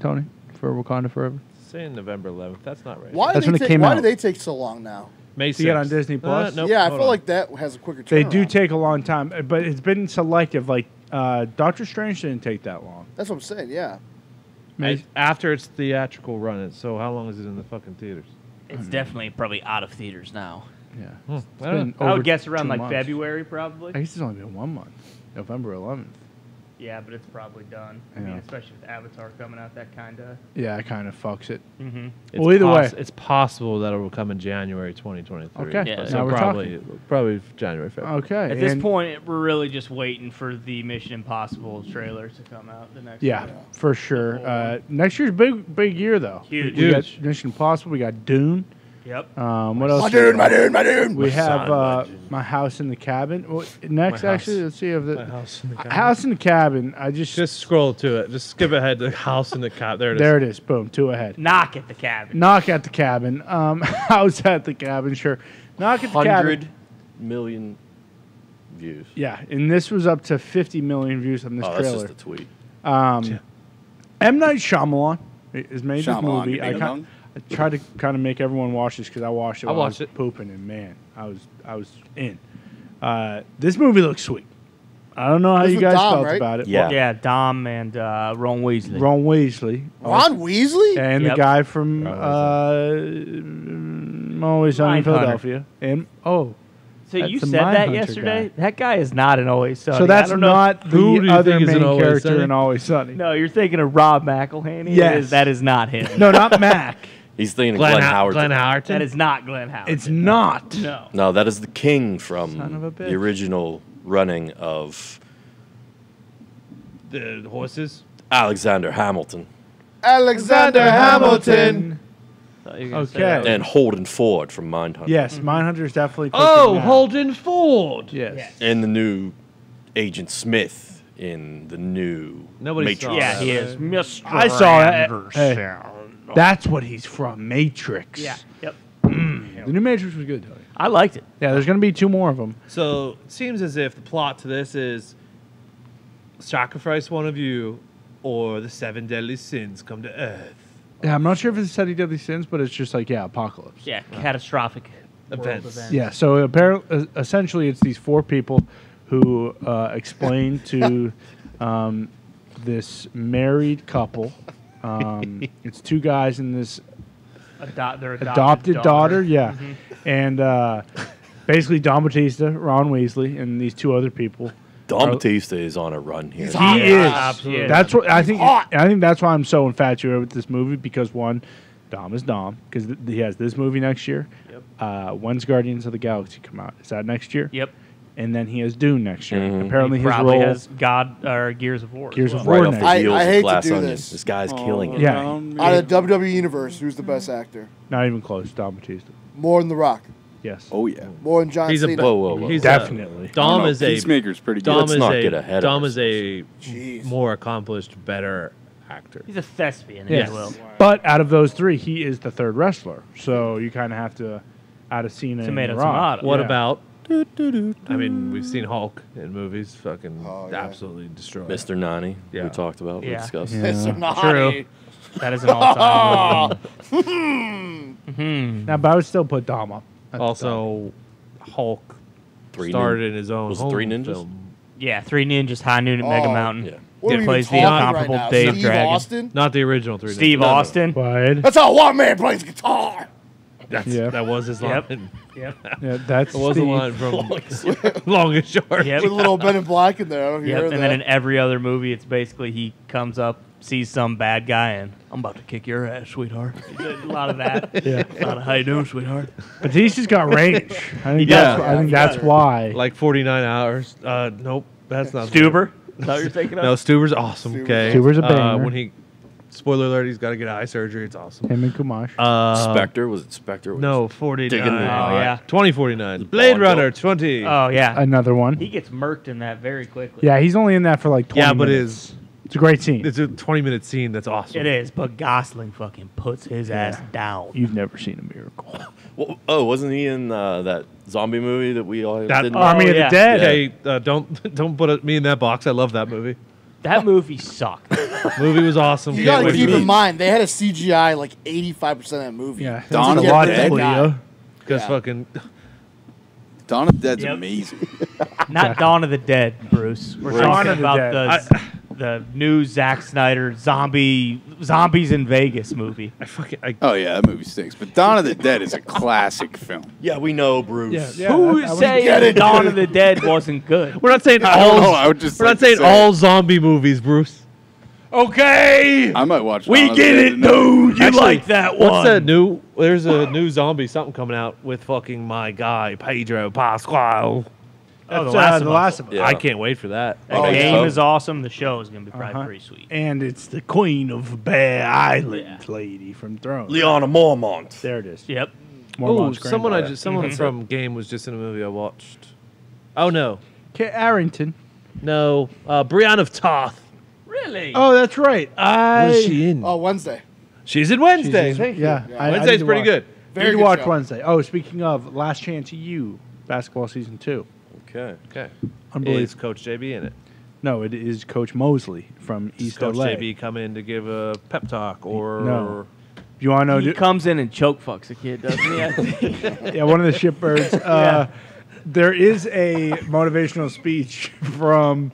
Tony, for Wakanda Forever? Saying November eleventh. That's not right. Why, That's when take, it came why out. do they take so long now? May sixth. To get on Disney Plus? Uh, nope. Yeah, I Hold feel on. like that has a quicker turnaround. They do take a long time, but it's been selective. Like, uh, Doctor Strange didn't take that long. That's what I'm saying, yeah. May After its theatrical run, it's, so how long is it in the fucking theaters? It's definitely know. probably out of theaters now. Yeah. Hmm. It's I, been I would guess around like months. February, probably. I guess it's only been one month, November eleventh. Yeah, but it's probably done. I yeah. mean, especially with Avatar coming out, that kind of... Yeah, it kind of fucks it. Mm-hmm. Well, either way... It's possible that it will come in January twenty twenty-three. Okay. Yeah. So now we're probably, talking. Probably January, February. Okay. At this point, we're really just waiting for the Mission Impossible trailer to come out the next yeah, year. Yeah, for sure. Uh, next year's big big year, though. Huge. We Huge. got Mission Impossible. We got Dune. Yep. Um, what else? My dude, my dude, my dude. We my have son, uh, my, my house in the cabin. Well, next, actually, let's see if the, house in the cabin. house in the cabin. I just just scroll to it. Just skip ahead to house in the cabin. There it is. There it is. Boom. Two ahead. Knock at the cabin. Knock at the cabin. Um, house at the cabin. Sure. Knock at the cabin. Hundred million views. Yeah, and this was up to fifty million views on this oh, trailer. Oh, that's just a tweet. Um, yeah. M Night Shyamalan has made Shyamalan, this movie. I can't. I tried to kind of make everyone watch this because I watched it while I, watched I was it. pooping, and man, I was I was in. Uh, this movie looks sweet. I don't know how this you guys Dom, felt right? about it. Yeah, well, yeah, Dom and uh, Ron Weasley. Ron Weasley. Ron Weasley? And yep. the guy from uh, Always Sunny in Philadelphia. And oh, so you said that yesterday? Guy. That guy is not an Always Sunny. So that's I don't not know. the other main character Sunny? in Always Sunny. No, you're thinking of Rob McElhenney. Yes, is, that is not him. No, not Mac. He's thinking Glenn of Glenn Howard. Glenn Howard. That is not Glenn Howard. It's not. No. No, that is the king from the original running of the horses. Alexander Hamilton. Alexander Hamilton. Okay. And Holden Ford from Mindhunter. Yes, mm-hmm. Mindhunter is definitely. Oh, Holden Ford. Yes. yes. And the new Agent Smith. In the new Nobody Matrix. Saw yeah, he is. Mister I saw Anderson. that. Hey, that's what he's from, Matrix. Yeah, yep. Mm. yep. The new Matrix was good, Tony. I liked it. Yeah, there's going to be two more of them. So it seems as if the plot to this is sacrifice one of you or the seven deadly sins come to earth. Yeah, I'm not sure if it's seven deadly sins, but it's just like, yeah, apocalypse. Yeah, right. catastrophic events. events. Yeah, so apparently, essentially it's these four people who uh, explained to um, this married couple. Um, it's two guys and this Ado their adopted, adopted daughter. daughter yeah. Mm-hmm. And uh, basically Dom Batista, Ron Weasley, and these two other people. Dom Batista is on a run here. He yeah, is. Absolutely. That's what I think. It, I think that's why I'm so infatuated with this movie because, one, Dom is Dom because th he has this movie next year. Yep. Uh, when's Guardians of the Galaxy come out? Is that next year? Yep. And then he has Dune next year. Mm-hmm. Apparently, he his probably role has God or uh, Gears of War. Gears well. of War. Right next I, I hate Glass to do Onion. this. This guy's oh, killing it. Yeah. yeah. Out of the W W E universe, who's the best actor? Not even close. Dom Batista. More than The Rock. Yes. Oh yeah. More than John He's Cena. A, whoa, whoa, whoa. He's definitely. A, Dom is a peacemaker's pretty good. Dom Let's is not a, get ahead. Dom of is a Jeez. more accomplished, better actor. He's a thespian yes. as well. Wow. But out of those three, he is the third wrestler. So you kind of have to out of Cena tomato, and Rock. Tomato. What about? Do, do, do, do. I mean, we've seen Hulk in movies fucking oh, yeah. absolutely destroyed. Mister Nani, yeah. we talked about, we yeah. discussed. Yeah. Mister Nani. True. That is an all-time mm-hmm. Now, but I would still put Dom up. Also, Hulk three started nin his own Was Three Ninjas? Film. Yeah, Three Ninjas, High Noon at oh, Mega Mountain. Yeah. He plays the incomparable right Dave Steve Dragon. Austin? Not the original Three Ninjas. Steve no, Austin? No. That's how one man plays guitar. That's, yep. That was his line. Yep. yep. Yeah, that's that was the line from Long and Short. Yep. With a little Ben and Black in there. I don't yep. hear and that. Then in every other movie, it's basically he comes up, sees some bad guy, and I'm about to kick your ass, sweetheart. a lot of that. Yeah. A lot of how you doing, sweetheart. Batista's got range. I think he that's, does. I think that's why. Like forty-nine hours. Uh, nope, that's not Stuber. Is that what you're thinking of? No, Stuber's awesome. Stuber's okay. Stuber's a banger. Uh, when he. Spoiler alert, he's got to get eye surgery. It's awesome. Him and Kumash. Uh, Spectre? Was it Spectre? Was no, forty-nine. Oh, yeah. twenty forty-nine. Blade oh, Runner, twenty. Oh, yeah. Another one. He gets murked in that very quickly. Yeah, he's only in that for like twenty yeah, minutes. Yeah, but it's... It's a great scene. It's a twenty-minute scene that's awesome. It is, but Gosling fucking puts his yeah. ass down. You've never seen a miracle. Well, oh, wasn't he in uh, that zombie movie that we all that didn't Army know? of oh, yeah. the Dead? Yeah. Hey, uh, don't don't put a, me in that box. I love that movie. That movie sucked. Movie was awesome. You gotta keep in mind they had a C G I like eighty-five percent of that movie. Yeah, Dawn of the Dead. Because yeah. fucking Dawn of the Dead's yep. amazing. Not Dawn of the Dead, Bruce. We're Bruce. talking Dawn about the, the the new Zack Snyder zombie zombies in Vegas movie. I fucking I, oh yeah, that movie stinks. But Dawn of the Dead is a classic film. Yeah, we know, Bruce. Yeah, yeah, Who I, I saying Dawn of the Dead wasn't good? We're not saying all. Know, I would just we're like not saying say all it. zombie movies, Bruce. Okay. I might watch. We get it, dude. You Actually, like that one? What's that new? There's a new zombie something coming out with fucking my guy Pedro Pascal. That's oh, the, last uh, the last of us. Yeah. I can't wait for that. The oh, game yeah. is awesome. The show is going to be probably uh-huh. pretty sweet. And it's the Queen of Bear Island yeah. lady from Throne. Leona Mormont. There it is. Yep. Oh, someone I just someone mm-hmm. from Game was just in a movie I watched. Oh no, Kit Harington. No, uh, Brienne of Tarth. Really? Oh, that's right. I... What is she in? Oh, Wednesday. She's in Wednesday. She's in, yeah. yeah. I, Wednesday's I pretty watch. good. Very good. You watch show. Wednesday. Oh, speaking of, Last Chance U, basketball season two. Okay. Okay. Unbelievable. Is Coach J B in it? No, it is Coach Mosley from Does East Coach L A. Coach J B come in to give a pep talk or? No. You want to know? He comes in and choke fucks a kid, doesn't he? Yeah, one of the shipbirds. Uh, yeah. There is a motivational speech from.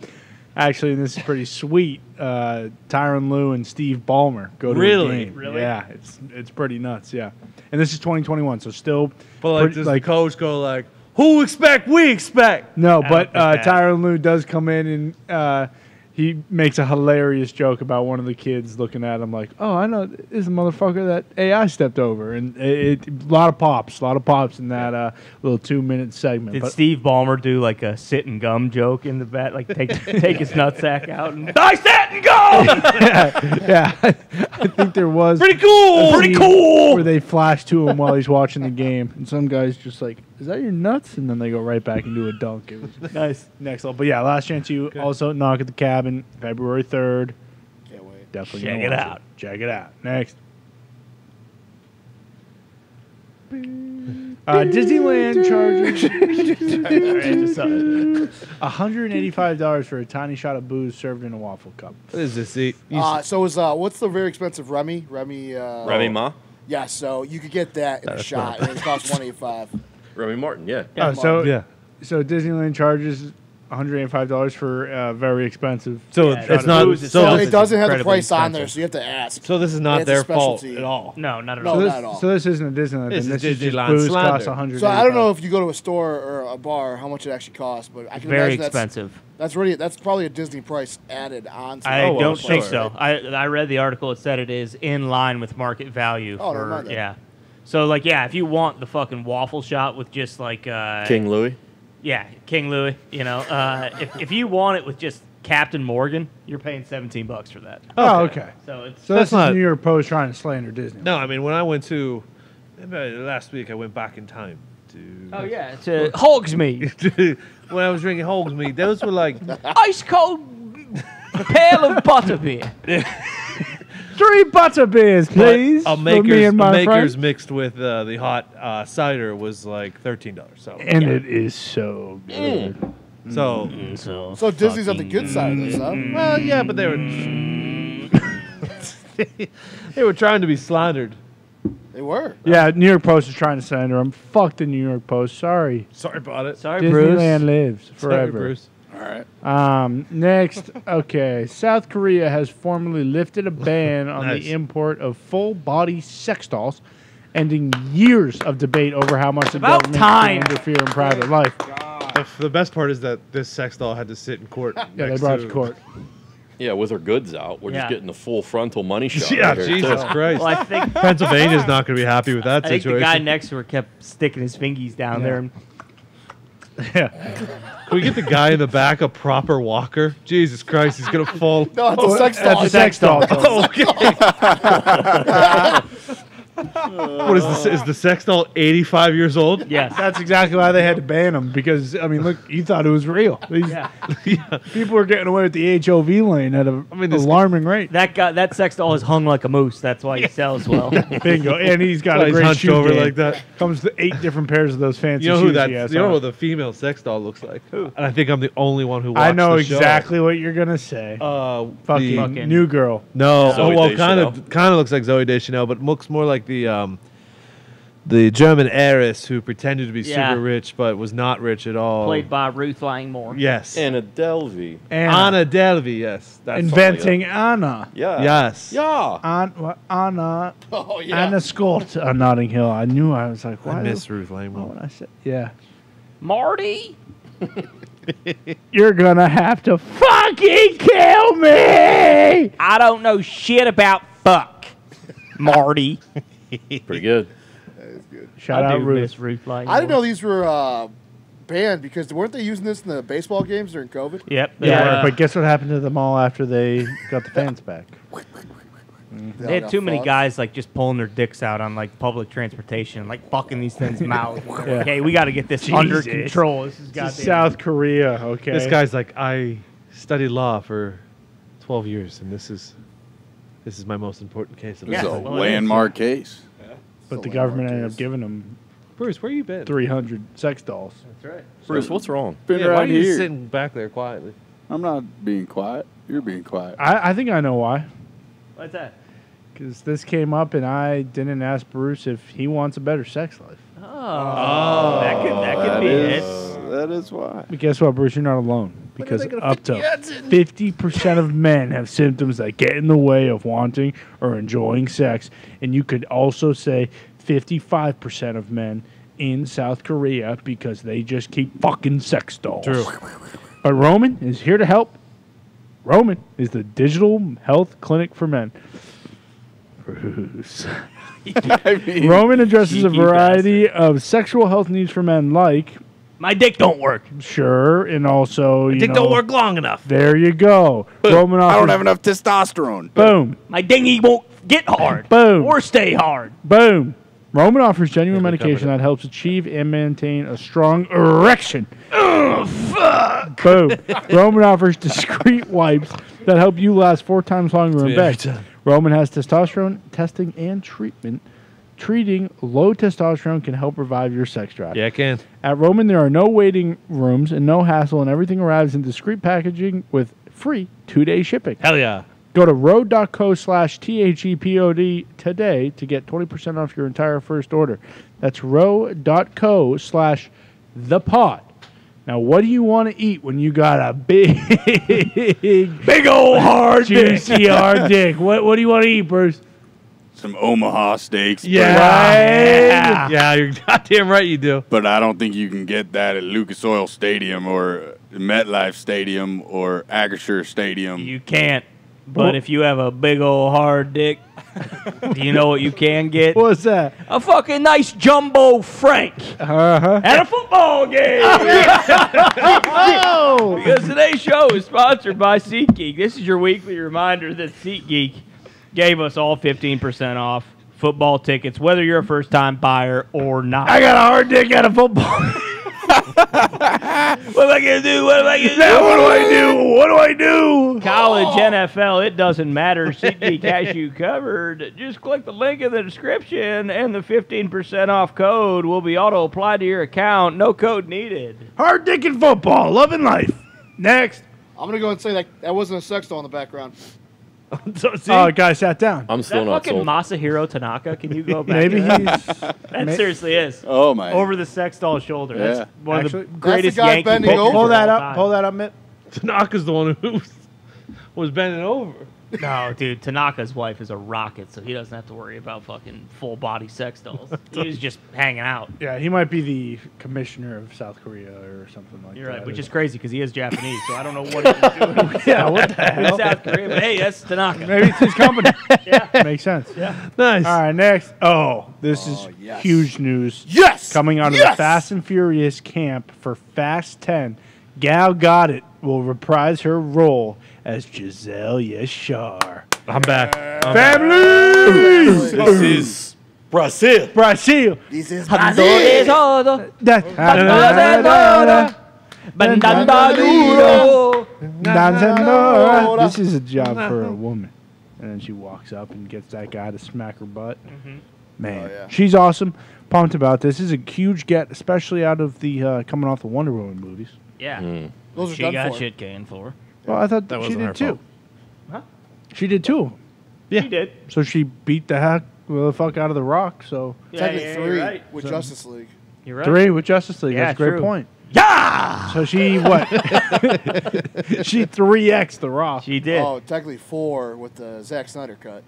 Actually, and this is pretty sweet. Uh, Tyron Lue and Steve Ballmer go to really? a game. Really? Yeah, it's it's pretty nuts. Yeah, and this is twenty twenty-one, so still. But like, pretty, does like the coach go like, "Who expect? We expect." No, I but uh, Tyron Lue does come in and uh, he makes a hilarious joke about one of the kids looking at him like, "Oh, I know this is a motherfucker that A I stepped over," and it, it, a lot of pops, a lot of pops in that uh, little two-minute segment. Did but Steve Ballmer do like a sit and gum joke in the bat, like take take his nutsack out and I sat and gum? yeah, yeah. I, I think there was pretty cool, pretty cool, where they flash to him while he's watching the game, and some guy's just like, "Is that your nuts?" And then they go right back and do a dunk. It was nice, next level. But yeah, Last Chance U. Good. Also, Knock at the Cabin. February third. Can't wait. Definitely check it out. It. Check it out. Next. Uh, Disneyland charges one hundred eighty-five dollars for a tiny shot of booze served in a waffle cup. What is this? You uh, so was, uh, what's the very expensive Remy? Remy uh, Remy Ma? Yeah, so you could get that in That's a shot. Cool. And it costs one hundred eighty-five dollars. Remy Martin, yeah. yeah uh, so, yeah. so Disneyland charges one hundred eighty-five dollars for uh, very expensive. So yeah, it's not. Booze. So, so it doesn't have the price expensive. on there, so you have to ask. So this is not their fault at all. No, not at no, all. So this, not at all. So this isn't a Disneyland. This, this is Disneyland. Booze costs one hundred eighty-five dollars. So I don't know if you go to a store or a bar how much it actually costs, but I can very imagine that's, expensive. That's really that's probably a Disney price added on. To I don't place, think so. Right? I I read the article. It said it is in line with market value. Oh, for, no, yeah. So like yeah, if you want the fucking waffle shot with just like uh, King Louis. Yeah, King Louis. You know, uh, if if you want it with just Captain Morgan, you're paying seventeen bucks for that. Oh, okay. okay. So it's so that's not New York Post trying to slander Disney. No, I mean when I went to maybe last week, I went back in time to. Oh yeah, to Hogsmeade. When I was drinking Hogsmeade, those were like ice cold pail of butter beer. Three butter beers, please. A maker's, me and my a maker's mixed with uh, the hot uh, cider was like thirteen dollars. So and yeah. it is so good. Mm. So, mm, so so Disney's on the good side of this, huh? Mm. Well, yeah, but they were they were trying to be slandered. They were. Yeah, New York Post is trying to slander them. Fuck the New York Post. Sorry. Sorry about it. Sorry, Disneyland Bruce. Disneyland lives forever. Sorry, Bruce. All right. Um, next, okay. South Korea has formally lifted a ban on nice. the import of full-body sex dolls, ending years of debate over how much the government can interfere in private life. The, the best part is that this sex doll had to sit in court. yeah, they brought to, to court. Yeah, with her goods out, we're yeah. just getting the full frontal money shot. yeah, right Jesus here, Christ. Well, I think Pennsylvania's not going to be happy with that I situation. I think the guy next to her kept sticking his fingies down yeah. there. And yeah. Can we get the guy in the back a proper walker? Jesus Christ, he's going to fall. No, it's a sex doll. That's a sex doll. Oh, okay. What is this? Is the sex doll eighty-five years old? Yes. That's exactly why they had to ban him, because, I mean, look, you thought it was real. These, yeah. yeah. People were getting away with the H O V lane at an I mean, alarming rate. That guy, that sex doll is hung like a moose. That's why he yeah. sells well. Bingo. And he's got well, a great shoe over like that. Comes to eight different pairs of those fancy you know who shoes. That, you know who the female sex doll looks like? Who? And I think I'm the only one who watched the show. I know exactly what you're going to say. Uh, fucking, fucking New Girl. No. Zoe oh, well, kind Chanel. of kind of looks like Zoe Deschanel, but looks more like the um, the German heiress who pretended to be yeah. super rich but was not rich at all. Played by Ruth Langmore. Yes. Anna Delvey. Anna, Anna Delvey, yes. That's Inventing Anna. Yeah. Yes. Yeah. An Anna. Oh, yeah. Anna Scott on Notting Hill. I knew. I was like, why? I miss Ruth Langmore. I said, yeah. Marty? You're gonna have to fucking kill me! I don't know shit about fuck, Marty. Pretty good. That is good. Shout I out Ruth. Ruth I didn't know these were uh, banned, because weren't they using this in the baseball games during COVID? Yep. They yeah. were, but guess what happened to them all after they got the fans back? Mm. They, they had too many thoughts. guys like just pulling their dicks out on like public transportation, like fucking these things mouth. yeah. Hey, we got to get this Jesus. under control. This is goddamn South Korea. Okay, this guy's like, I studied law for twelve years, and this is this is my most important case. Of yeah. This is a well, landmark case. Yeah. But the government case. ended up giving him Bruce. Where you been? Three hundred sex dolls. That's right. Bruce, so, what's wrong? Been yeah, right why are you here. sitting back there quietly? I'm not being quiet. You're being quiet. I, I think I know why. What's that? Because this came up, and I didn't ask Bruce if he wants a better sex life. Oh, oh that could that could that be is, it. That is why. But guess what, Bruce? You're not alone. Because up to fifty percent of men have symptoms that get in the way of wanting or enjoying sex, and you could also say fifty-five percent of men in South Korea, because they just keep fucking sex dolls. True. But Roman is here to help. Roman is the digital health clinic for men. Bruce. I mean, Roman addresses a variety of sexual health needs for men, like my dick don't work. Sure, and also my you dick know, don't work long enough. There you go. Boom. Roman offers, I don't have enough testosterone. Boom. My dinghy won't get hard. Boom. Or stay hard. Boom. Roman offers genuine medication that helps achieve and maintain a strong erection. Oh, fuck! Boom. Roman offers discreet wipes that help you last four times longer in bed. Roman has testosterone testing and treatment. Treating low testosterone can help revive your sex drive. Yeah, it can. At Roman, there are no waiting rooms and no hassle, and everything arrives in discreet packaging with free two-day shipping. Hell yeah. Go to road.co slash T H E P O D today to get twenty percent off your entire first order. That's road.co slash the pod. Now, what do you want to eat when you got a big, big old hard juicy dick? hard dick? What, what do you want to eat, Bruce? Some Omaha steaks. Yeah. Right. Yeah. yeah, you're goddamn right you do. But I don't think you can get that at Lucas Oil Stadium or MetLife Stadium or Akershire Stadium. You can't. But well, if you have a big old hard dick, do you know what you can get? What's that? A fucking nice jumbo Frank uh-huh. at a football game. Oh! Because today's show is sponsored by SeatGeek. This is your weekly reminder that SeatGeek gave us all fifteen percent off football tickets, whether you're a first-time buyer or not. I got a hard dick at a football game. What am I going to do? What am I going to do? What do I do? What do I do? College, oh. N F L, it doesn't matter. SeatGeek has you covered. Just click the link in the description, and the fifteen percent off code will be auto-applied to your account. No code needed. Hard dick and football. Love and life. Next. I'm going to go and say that that wasn't a sex doll in the background. Oh, uh, guy sat down. I'm still that not fucking sold. Masahiro Tanaka. Can you go back? Maybe he's that ma seriously is. Oh my! Over the sex doll shoulder. Yeah. That's one Actually, of the greatest that's the guy bending over. Pull that up. Time. Pull that up, Mitt. Tanaka's the one who was bending over. No, dude. Tanaka's wife is a rocket, so he doesn't have to worry about fucking full body sex dolls. He was just hanging out. Yeah, he might be the commissioner of South Korea or something like You're that. You're right, which is crazy because he is Japanese, so I don't know what he's doing. Yeah, what the hell? South Korea, but hey, that's Tanaka. Maybe it's his company. Yeah. Makes sense. Yeah. Nice. All right, next. Oh, this oh, is yes. huge news. Yes! Coming out of yes! the Fast and Furious camp for Fast ten, Gal Gadot will reprise her role as Giselle Yeshar. I'm back. I'm Family! Back. This is Brazil. Brazil. This is Brazil. Todo. This is a job for a woman. And then she walks up and gets that guy to smack her butt. Mm-hmm. Man, oh, yeah. She's awesome. Pumped about this. This is a huge get, especially out of the uh, coming off the Wonder Woman movies. Yeah. Mm. Those are she done got for. shit canned for. Well, I thought that she did too. Huh? She did too. Yeah. She did. So she beat the heck well, the fuck out of The Rock. So yeah, technically yeah, three right. with so Justice League. You're right. Three with Justice League. Yeah, that's a great point. Yeah. So she what? She three X'd The Rock. She did. Oh, technically four with the Zack Snyder cut.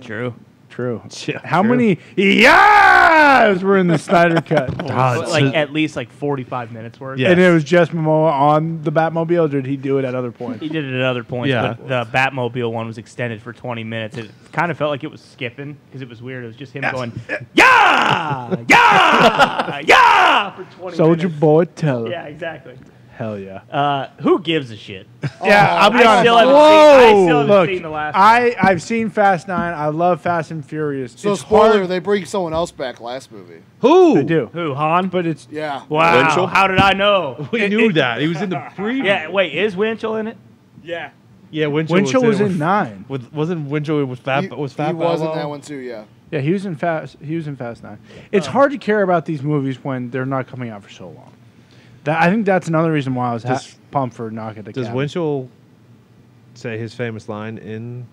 True. True. Yeah, How true. many yeahs were in the Snyder cut? Oh, so like at least like forty-five minutes worth. Yes. And it was just Momoa on the Batmobile, or did he do it at other points? He did it at other points, yeah. But the Batmobile one was extended for twenty minutes. It kind of felt like it was skipping because it was weird. It was just him yes. going, yeah, yeah, yeah, for twenty Soldier minutes. Soldier Boy Teller. Yeah, exactly. Hell yeah. Uh, who gives a shit? Yeah, I'll be honest. I still haven't, Whoa. Seen, I still haven't Look, seen the last I, one. I've seen Fast Nine. I love Fast and Furious. So, it's spoiler, hard. They bring someone else back last movie. Who? They do. Who, Han? But it's. Yeah. Wow. Winchell? How did I know? We it, knew it, that. He was in the preview. Yeah, wait, is Winchell in it? Yeah. Yeah, Winchell, Winchell was, was in, was in nine. With, wasn't Winchell was Fat he, was Fat He was in that one too, yeah. Yeah, he was in Fast He was in Fast Nine. It's oh. hard to care about these movies when they're not coming out for so long. That, I think that's another reason why I was does, pumped for Knock at the Cabin. Does Winchell say his famous line in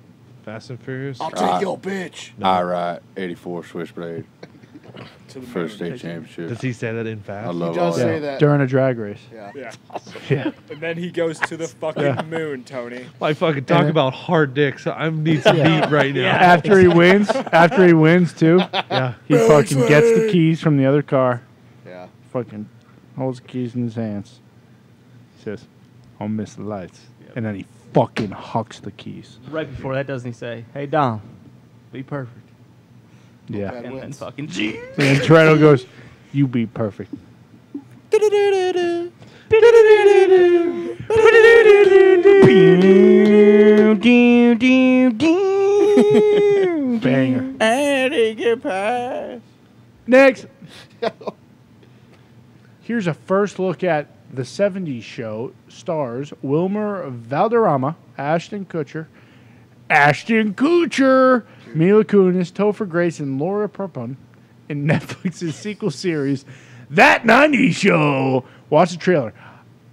Fast and Furious? I'll take your bitch. No. All right, eighty-four Switchblade. First state championship. Does he say that in Fast? I love he does all say that. that. During a drag race. Yeah. yeah. Awesome. yeah. And then he goes to the fucking yeah. moon, Tony. I fucking talk about hard dicks. I need some yeah. beat right now. Yeah. After he wins, after he wins, too, yeah. he fucking gets the keys from the other car. Yeah. Fucking... holds the keys in his hands. He says, I'll miss the lights. Yep. And then he fucking hucks the keys. Right before that, doesn't he say, hey, Dom, be perfect. Yeah. And wins. Then fucking G. And Toretto goes, you be perfect. Banger. I didn't get past. Next. Here's a first look at The seventies Show. Stars Wilmer Valderrama, Ashton Kutcher, Ashton Kutcher, Mila Kunis, Topher Grace, and Laura Prepon in Netflix's sequel series, That nineties Show. Watch the trailer.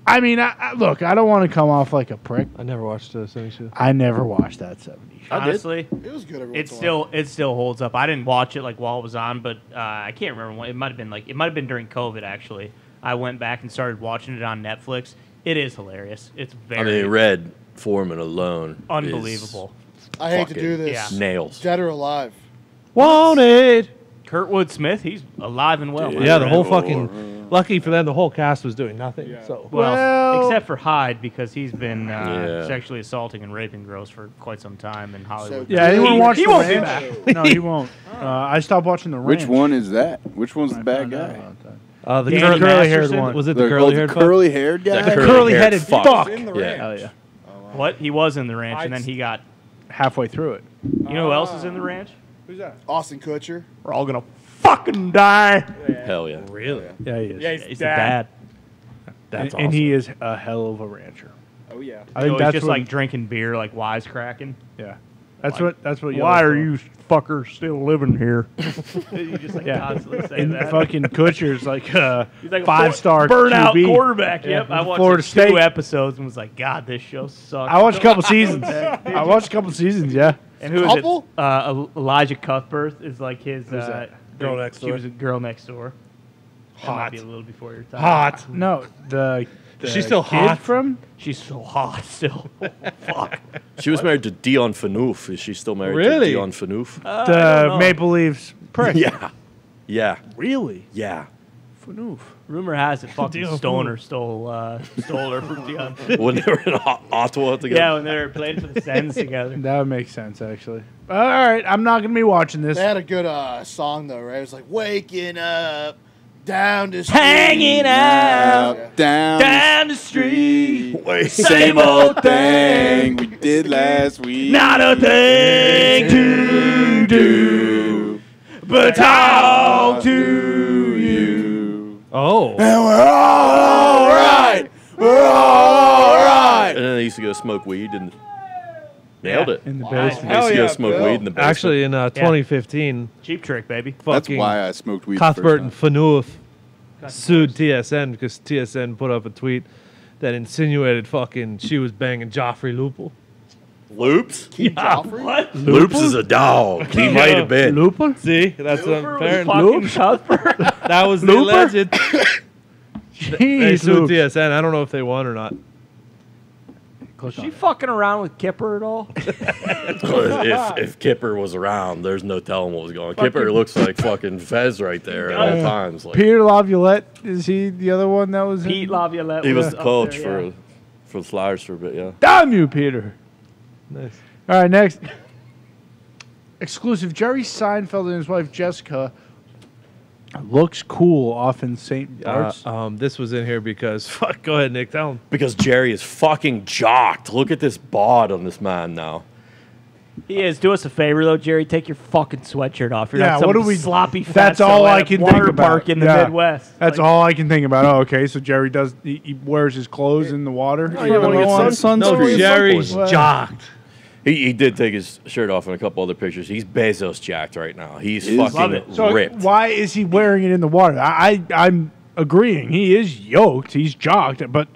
I mean, I, I, look, I don't want to come off like a prick. I never watched The seventies Show. I never watched That seventies Show. Honestly, it was good. It still it still holds up. I didn't watch it like while it was on, but uh, I can't remember when. It might have been like it might have been during COVID. Actually, I went back and started watching it on Netflix. It is hilarious. It's very. I mean, Red Foreman alone, unbelievable. Is I hate to do this. Yeah. Nails. Dead or alive? Wanted. Kurtwood Smith. He's alive and well. Yeah, yeah the whole fucking. Lucky for them, the whole cast was doing nothing. Yeah. So. Well, well, except for Hyde, because he's been uh, yeah. sexually assaulting and raping girls for quite some time in Hollywood. So yeah, anyone watch he, he won't be back. No, he won't. Uh, I stopped watching The Ranch. Which one is that? Which one's I the bad guy? Uh, the curly-haired curly one. Was it the curly-haired one? The curly-haired guy? The curly-headed fuck. fuck. He was in the yeah. Ranch. Oh, yeah. Oh, wow. What? He was in The Ranch, I'd and then he got halfway through it. You know who else is in The Ranch? Who's that? Austin Kutcher. We're all going to... fucking die! Yeah. Hell yeah! Really? Yeah, he is. Yeah, he's, he's dad. dad. That's and, awesome. And he is a hell of a rancher. Oh yeah! I think so that's just like drinking beer, like wisecracking. Yeah, that's like, what. That's what. Why are you fuckers still living here? You just like yeah. constantly say and that. Fucking Kutcher's like, uh, like a five star burnout Q B. Quarterback. Yep, yeah. I watched Florida State. Two episodes and was like, God, this show sucks. I watched a couple seasons. I watched a couple seasons. Yeah. And who couple? Is it? Uh, Elijah Cuthbert is like his. Who's uh, that? Girl next door. She was a girl next door. Hot. That might be a little before your time. Hot. No, the, the she's still hot from. She's so hot still. Oh, fuck. She was what? Married to Dion Phaneuf. Is she still married really? to Dion Phaneuf? Uh, the Maple Leafs prick. Yeah. Yeah. Really? Yeah. Phaneuf. Rumor has it fucking Stoner stole uh, stole her from Dion. When they were in Ottawa together. Yeah, when they were playing for the Sens together. That would make sense, actually. All right, I'm not gonna be watching this. They had a good uh, song though, right? It was like waking up, down the street, hanging out, yeah. down, down the street. Wait. Same old thing we did last week. Not a thing to do. baton to you. Oh. And we're all right. We're all right. And then they used to go smoke weed and nailed it. In the basement. They used to go smoke weed in the basement. Actually, in uh, twenty fifteen. Yeah. Cheap Trick, baby. That's why I smoked weed. Cuthbert and Phaneuf sued T S N because T S N put up a tweet that insinuated fucking she was banging Joffrey Loople. Loops? King yeah, what? Loops is a dog. He yeah. might have been. Looper? See, that's what I'm saying. Loops? That was the legend. Jeez, sued T S N. I don't know if they won or not. Was she fucking around with Kipper at all? if, if Kipper was around, there's no telling what was going on. Fucking Kipper looks like fucking Fez right there at all times. Like, Peter Laviolette, is he the other one that was Pete in? Laviolette? He was the coach there, for, yeah. for the Flyers for a bit, yeah. Damn you, Peter. Nice. All right, next. Exclusive. Jerry Seinfeld and his wife Jessica looks cool off in Saint Bart's. Uh, um, this was in here because... Fuck, go ahead, Nick. Tell him. Because Jerry is fucking jocked. Look at this bod on this man now. He is. Do us a favor, though, Jerry. Take your fucking sweatshirt off. You're yeah, not what are we... sloppy fat That's all I can think about. Park in the yeah. Midwest. That's like, all I can think about. Oh, okay, so Jerry does... He, he wears his clothes in the water. No, you don't get sun, no, Jerry's jocked. He, he did take his shirt off in a couple other pictures. He's Bezos jacked right now. He's he fucking so ripped. Why is he wearing it in the water? I, I, I'm agreeing. He is yoked. He's jocked. But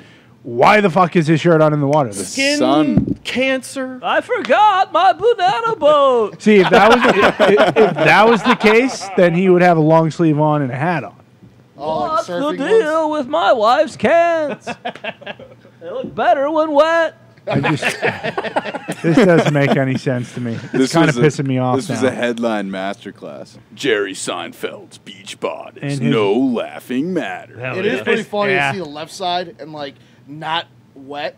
why the fuck is his shirt on in the water? The Skin sun. Cancer. I forgot my banana boat. See, if that, was, if, if that was the case, then he would have a long sleeve on and a hat on. Oh, What's the deal ones? with my wife's cans? They look better when wet. I just, this doesn't make any sense to me. It's this kind of a, pissing me off. This now. is a headline masterclass. Jerry Seinfeld's beach bod is no laughing matter. Hell it yeah. is pretty funny yeah. to see the left side and like not wet,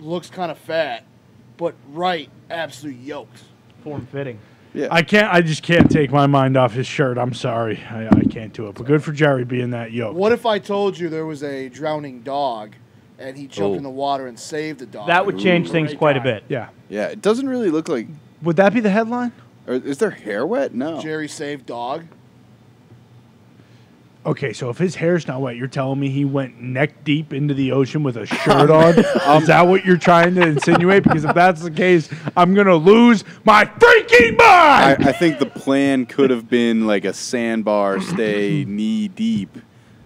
looks kind of fat, but right, absolute yokes, form fitting. Yeah, I can't. I just can't take my mind off his shirt. I'm sorry, I, I can't do it. But good for Jerry being that yoked. What if I told you there was a drowning dog? And he jumped oh. in the water and saved the dog. That would change Ooh, things right quite time. a bit. Yeah. Yeah. It doesn't really look like... Would that be the headline? Or is their hair wet? No. Jerry saved dog. Okay, so if his hair's not wet, you're telling me he went neck deep into the ocean with a shirt on? um, is that what you're trying to insinuate? Because if that's the case, I'm going to lose my freaking mind! I, I think the plan could have been like a sandbar, stay knee deep.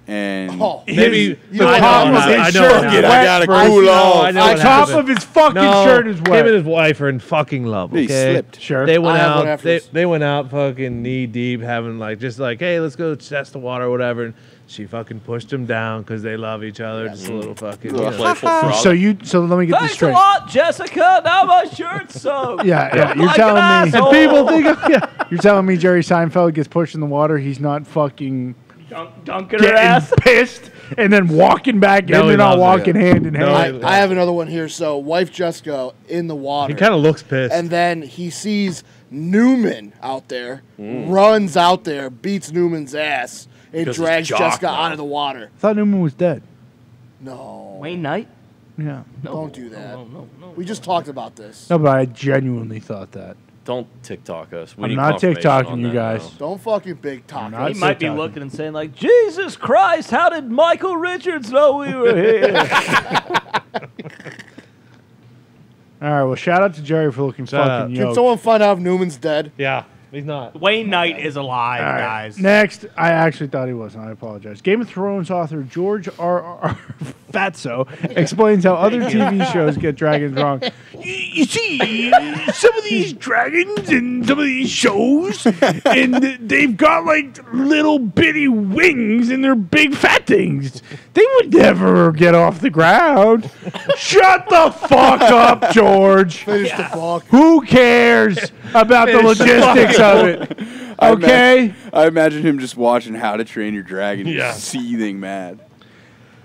And oh, maybe his, the top know, of his I shirt is wet. I gotta cool off. The top of his fucking no, shirt is wet. Him and his wife are in fucking love. Okay? They slipped. Sure. They went I out. They, they went out fucking knee deep, having like just like, hey, let's go test the water or whatever. And she fucking pushed him down because they love each other. Yes. Just a little fucking little playful frog. So you. So let me get Thanks this straight. Thanks a lot, Jessica. Now my shirt's soaked. Yeah, yeah. You're like telling me. And people think. Of, yeah. You're telling me Jerry Seinfeld gets pushed in the water. He's not fucking. Dunk, dunking her ass, pissed, and then walking back no, in and all walking it. hand in hand. No, I, I have another one here. So, wife Jessica in the water. He kind of looks pissed. And then he sees Newman out there, mm. runs out there, beats Newman's ass, and because drags jock, Jessica man. out of the water. I thought Newman was dead. No. Wayne Knight? Yeah. No, don't do that. No, no, no, no, we just no. talked about this. No, but I genuinely thought that. Don't TikTok us. We I'm need not TikToking you guys. Now. Don't fucking big talk. He might be looking and saying like, Jesus Christ, how did Michael Richards know we were here? All right, well, shout out to Jerry for looking shout fucking yoked. Can someone find out if Newman's dead? Yeah, he's not. Wayne Knight is alive, right, guys. Next, I actually thought he wasn't. I apologize. Game of Thrones author George R. R. Fatso explains how other T V shows get dragons wrong. You see, some of these dragons in some of these shows, and they've got like little bitty wings and they're big fat things. They would never get off the ground. Shut the fuck up, George. Finish yeah. the fuck. Who cares about Finish the logistics the of it? Okay? I, I imagine him just watching How to Train Your Dragon, yeah. seething mad.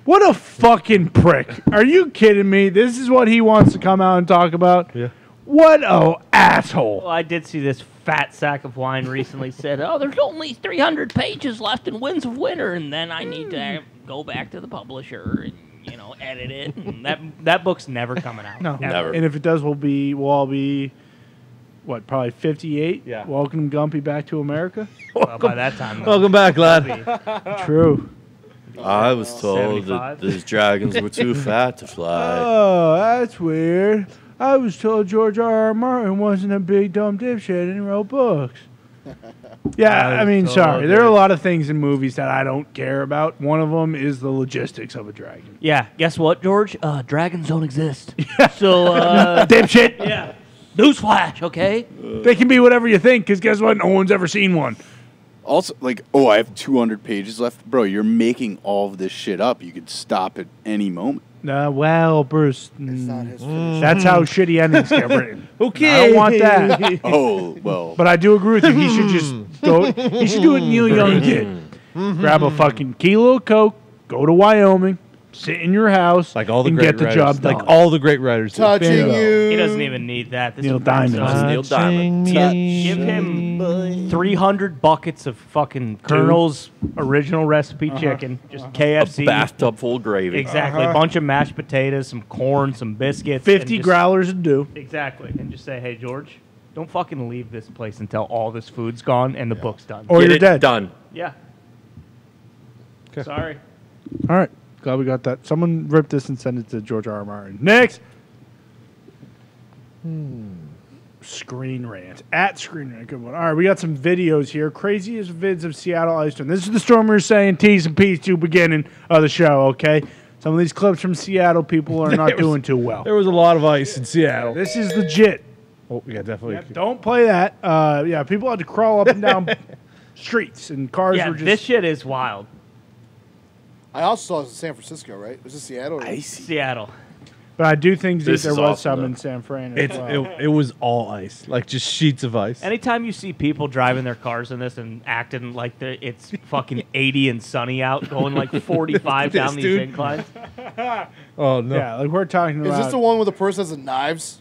What a fucking prick. Are you kidding me? This is what he wants to come out and talk about? Yeah. What a asshole. Well, I did see this fat sack of wine recently said, oh, there's only three hundred pages left in Winds of Winter, and then I need to go back to the publisher and, you know, edit it. And that that book's never coming out. No, never. And if it does, we'll, be, we'll all be what, probably fifty-eight? Yeah. Welcome, Gumpy, back to America. Well, by that time, though, welcome back, lad. True. I was told seventy-five? That these dragons were too fat to fly. Oh, that's weird. I was told George R R. Martin wasn't a big dumb dipshit and wrote books. Yeah, I, I mean, sorry. There are a lot of things in movies that I don't care about. One of them is the logistics of a dragon. Yeah, guess what, George? Uh, dragons don't exist. So, uh... dipshit! Yeah. Newsflash, okay? Uh, they can be whatever you think, because guess what? No one's ever seen one. Also, like, oh, I have two hundred pages left. Bro, you're making all of this shit up. You could stop at any moment. Uh, well, Bruce, mm, that's how shitty endings get written. Okay. I don't want that. Oh, well. But I do agree with you. He should just go. He should do what Neil Young did. Grab a fucking kilo of coke, go to Wyoming, sit in your house, like all the and get the writers, job done. Like all the great writers. Touching you. He doesn't even need that. This Neil Diamond. Neil Diamond. Give him three hundred buckets of fucking Colonel's original recipe uh-huh. chicken. Just uh-huh. K F C. A bathtub full of gravy. Exactly. A uh-huh. bunch of mashed potatoes, some corn, some biscuits. fifty and just, growlers and do. Exactly. And just say, hey, George, don't fucking leave this place until all this food's gone and the yeah. book's done. Or get you're it dead. Done. Yeah. Kay. Sorry. All right. Glad we got that. Someone ripped this and sent it to George R R. Martin. Next. Hmm. Screen Rant. At Screen Rant. Good one. All right, we got some videos here. Craziest vids of Seattle ice storm. This is the storm we were saying T's and P's to beginning of the show, okay? Some of these clips from Seattle people are not was, doing too well. There was a lot of ice in Seattle. This is legit. Oh, yeah, definitely. Yeah, don't play that. Uh, yeah, people had to crawl up and down streets, and cars yeah, were just... Yeah, this shit is wild. I also saw it in San Francisco, right? Was it Seattle? Or icy. Seattle. But I do think that there was awesome some though. in San Fran as it's, well. It, it was all ice, like just sheets of ice. Anytime you see people driving their cars in this and acting like it's fucking eighty and sunny out, going like forty-five down these dude. inclines. Oh, no. Yeah, like we're talking about... Is this the one where the person has the knives?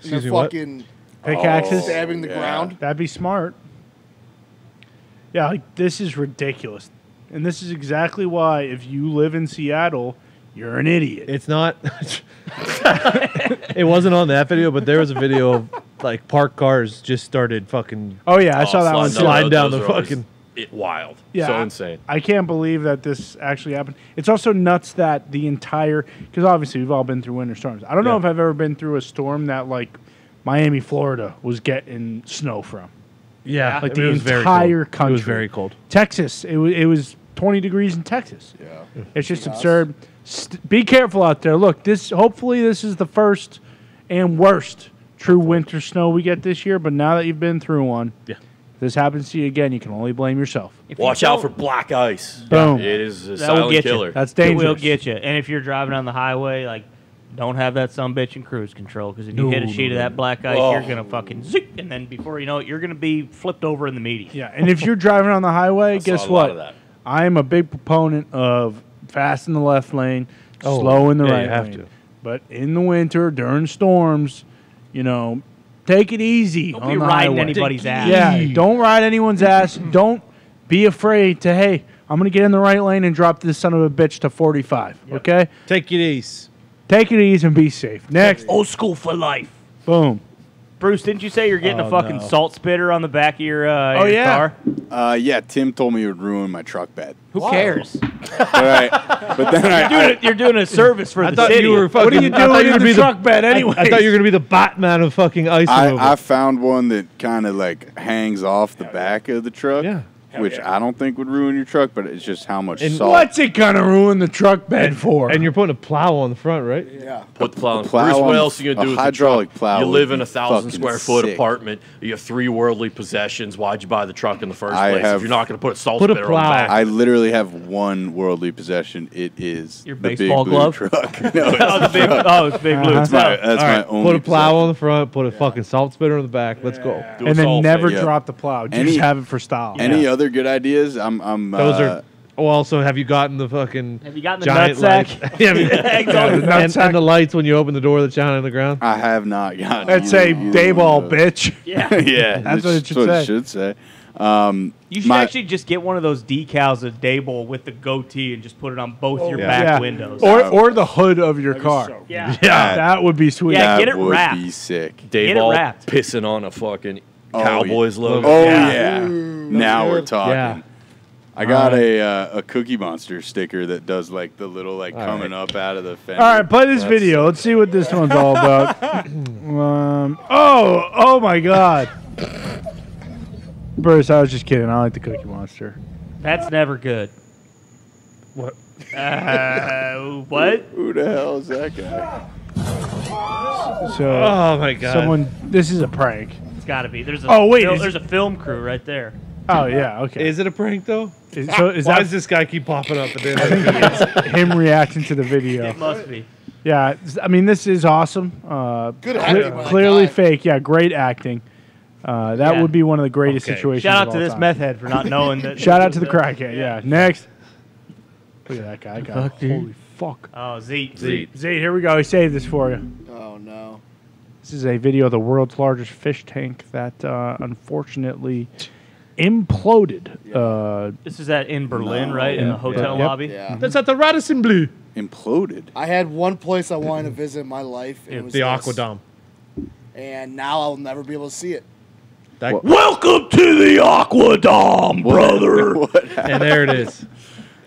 Excuse me, what? Fucking pickaxes? Stabbing the yeah. ground? That'd be smart. Yeah, like this is ridiculous. And this is exactly why, if you live in Seattle, you're an idiot. It's not. It wasn't on that video, but there was a video of, like, parked cars just started fucking. Oh, yeah. I oh, saw that slide one. Slide no, down the fucking. It wild. Yeah. So insane. I, I can't believe that this actually happened. It's also nuts that the entire. Because obviously, we've all been through winter storms. I don't yeah. know if I've ever been through a storm that, like, Miami, Florida was getting snow from. Yeah. Like, the entire country. It was very cold. Texas. It, w it was. twenty degrees in Texas. Yeah, it's just yes. absurd. St be careful out there. Look, this. Hopefully, this is the first and worst true winter snow we get this year. But now that you've been through one, yeah, if this happens to you again, you can only blame yourself. If Watch you out for black ice. Boom. Yeah, it is a that silent will get killer. You. That's dangerous. It will get you. And if you're driving on the highway, like, don't have that sumbitch in cruise control, because if you no, hit a sheet no, of that black ice, oh. you're going to fucking zip, and then before you know it, you're going to be flipped over in the meaty. Yeah, and if you're driving on the highway, I guess saw a what? Lot of that. I am a big proponent of fast in the left lane, oh, slow in the yeah, right you have lane. To. But in the winter, during storms, you know, take it easy. Don't on be the riding highway. Anybody's ass. Yeah, don't ride anyone's ass. Don't be afraid to, hey, I'm going to get in the right lane and drop this son of a bitch to forty-five, yep. okay? Take it easy. Take it easy and be safe. Next. Old school for life. Boom. Bruce, didn't you say you're getting oh, a fucking no. salt spitter on the back of your, uh, oh, your yeah. car? Uh, yeah, Tim told me it would ruin my truck bed. Who wow. cares? Right. But then you're, I, doing I, it, you're doing a service for I the thought city. You were fucking, what are you doing in the truck the, bed anyway? I, I thought you were going to be the Batman of fucking ice. I, I found one that kind of like hangs off the Hell back yeah. of the truck. Yeah. Hell which yeah. I don't think would ruin your truck, but it's just how much and salt. What's it gonna ruin the truck bed for? And you're putting a plow on the front, right? Yeah. Put the plow on. The plow Bruce, on what else are you gonna do with hydraulic the truck? Plow. You live in a thousand square foot sick. apartment. You have three worldly possessions. Why'd you buy the truck in the first I place? Have, if you're not gonna put a salt put a plow. On the back. I literally have one worldly possession. It is your the baseball big glove truck. No, it's oh, the big, oh, it's big blue. Uh-huh. That's my, that's right. my only. Put a plow possession. on the front. Put a yeah. fucking salt spitter on the back. Yeah. Let's go. Do and then never drop the plow. Just have it for style. Any other. Other good ideas. I'm. I'm Those uh, are. Oh, also, have you gotten the fucking? Have you gotten the giant nut sack? Yeah, I mean, the nut and, sack? And the lights when you open the door that's down on the ground. I have not gotten. Let's say day ball, bitch. Yeah, yeah. That's what it should, what say. It should say. Um, you should my, actually just get one of those decals of Dable with the goatee and just put it on both oh, your yeah. back yeah. windows. Or or the hood of your That'd car. So yeah. yeah, that would be sweet. Yeah, that get it would wrapped. Be sick. Dable pissing on a fucking oh, Cowboys yeah. logo. Oh, yeah. yeah. Ooh, now we're talking. Yeah. I got right. a uh, a Cookie Monster sticker that does like the little like all coming right. up out of the fence. All right, play this That's video. Let's see what this one's all about. um, oh, oh my God. Bruce, I was just kidding. I like the Cookie Monster. That's never good. What? Uh, what? Who, who the hell is that guy? So, oh my God. Someone. This is a prank. It's got to be. There's a. Oh wait. Fil there's a film crew right there. Oh yeah. Okay. Is it a prank though? Is, so is Why that, does this guy keep popping up? And it's him reacting to the video. It must be. Yeah. I mean, this is awesome. Uh, good acting. Cl clearly God. fake. Yeah. Great acting. Uh, that yeah. would be one of the greatest okay. situations. Shout out of all to this time. meth head for not knowing that. Shout out to the crackhead. Yeah. Next. Look at that guy. God, fuck, holy fuck. Oh, Zeke. Zeke. Zeke. Here we go. He saved this for you. Oh no. This is a video of the world's largest fish tank that uh, unfortunately imploded. Yeah. Uh, this is that in Berlin, no, right? Yeah. In the hotel yeah. lobby. Yeah. That's at the Radisson Blue. Imploded. I had one place I wanted to visit in my life. It yeah, was the Aquadome. And now I'll never be able to see it. That Welcome to the Aquadome, brother. And there it is.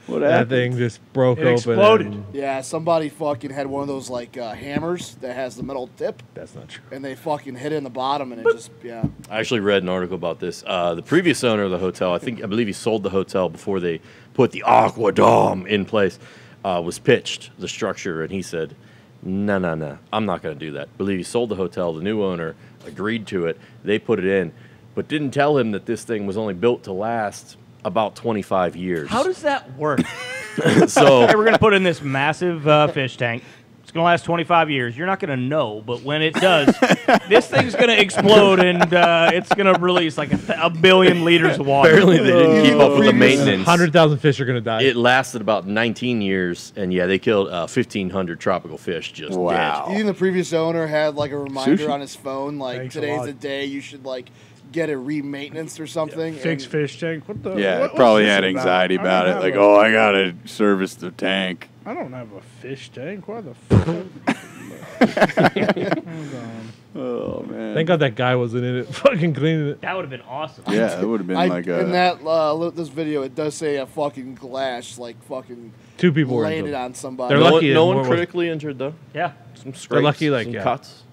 What that thing just broke it open. Exploded. Yeah, somebody fucking had one of those like uh, hammers that has the metal tip. That's not true. And they fucking hit it in the bottom, and it just yeah. I actually read an article about this. Uh, the previous owner of the hotel, I think I believe he sold the hotel before they put the Aquadome in place. Uh, was pitched the structure, and he said, "No, no, no, I'm not going to do that." I believe he sold the hotel. The new owner agreed to it. They put it in, but didn't tell him that this thing was only built to last about twenty-five years. How does that work? So hey, we're going to put in this massive uh, fish tank. It's going to last twenty-five years. You're not going to know, but when it does, this thing's going to explode, and uh, it's going to release like a, a billion liters of water. Apparently they didn't oh. keep up with the maintenance. one hundred thousand fish are going to die. It lasted about nineteen years, and yeah, they killed uh, fifteen hundred tropical fish just wow. dead. You think the previous owner had like a reminder Sushi. on his phone, like Thanks today's the day you should like get it re-maintenanced or something? Yeah. Fix fish tank. What the? Yeah, what probably had anxiety about, about it. Like, a, oh, I gotta service the tank. I don't have a fish tank. Why the fuck? Oh man! Thank God that guy wasn't in it. Fucking cleaning it. That would have been awesome. Yeah, it would have been I, like a. In that uh, look, this video, it does say a fucking glass, like fucking two people landed on somebody. They're lucky. No, no one critically was... injured though. Yeah, some scrapes. They're lucky, like some yeah. cuts.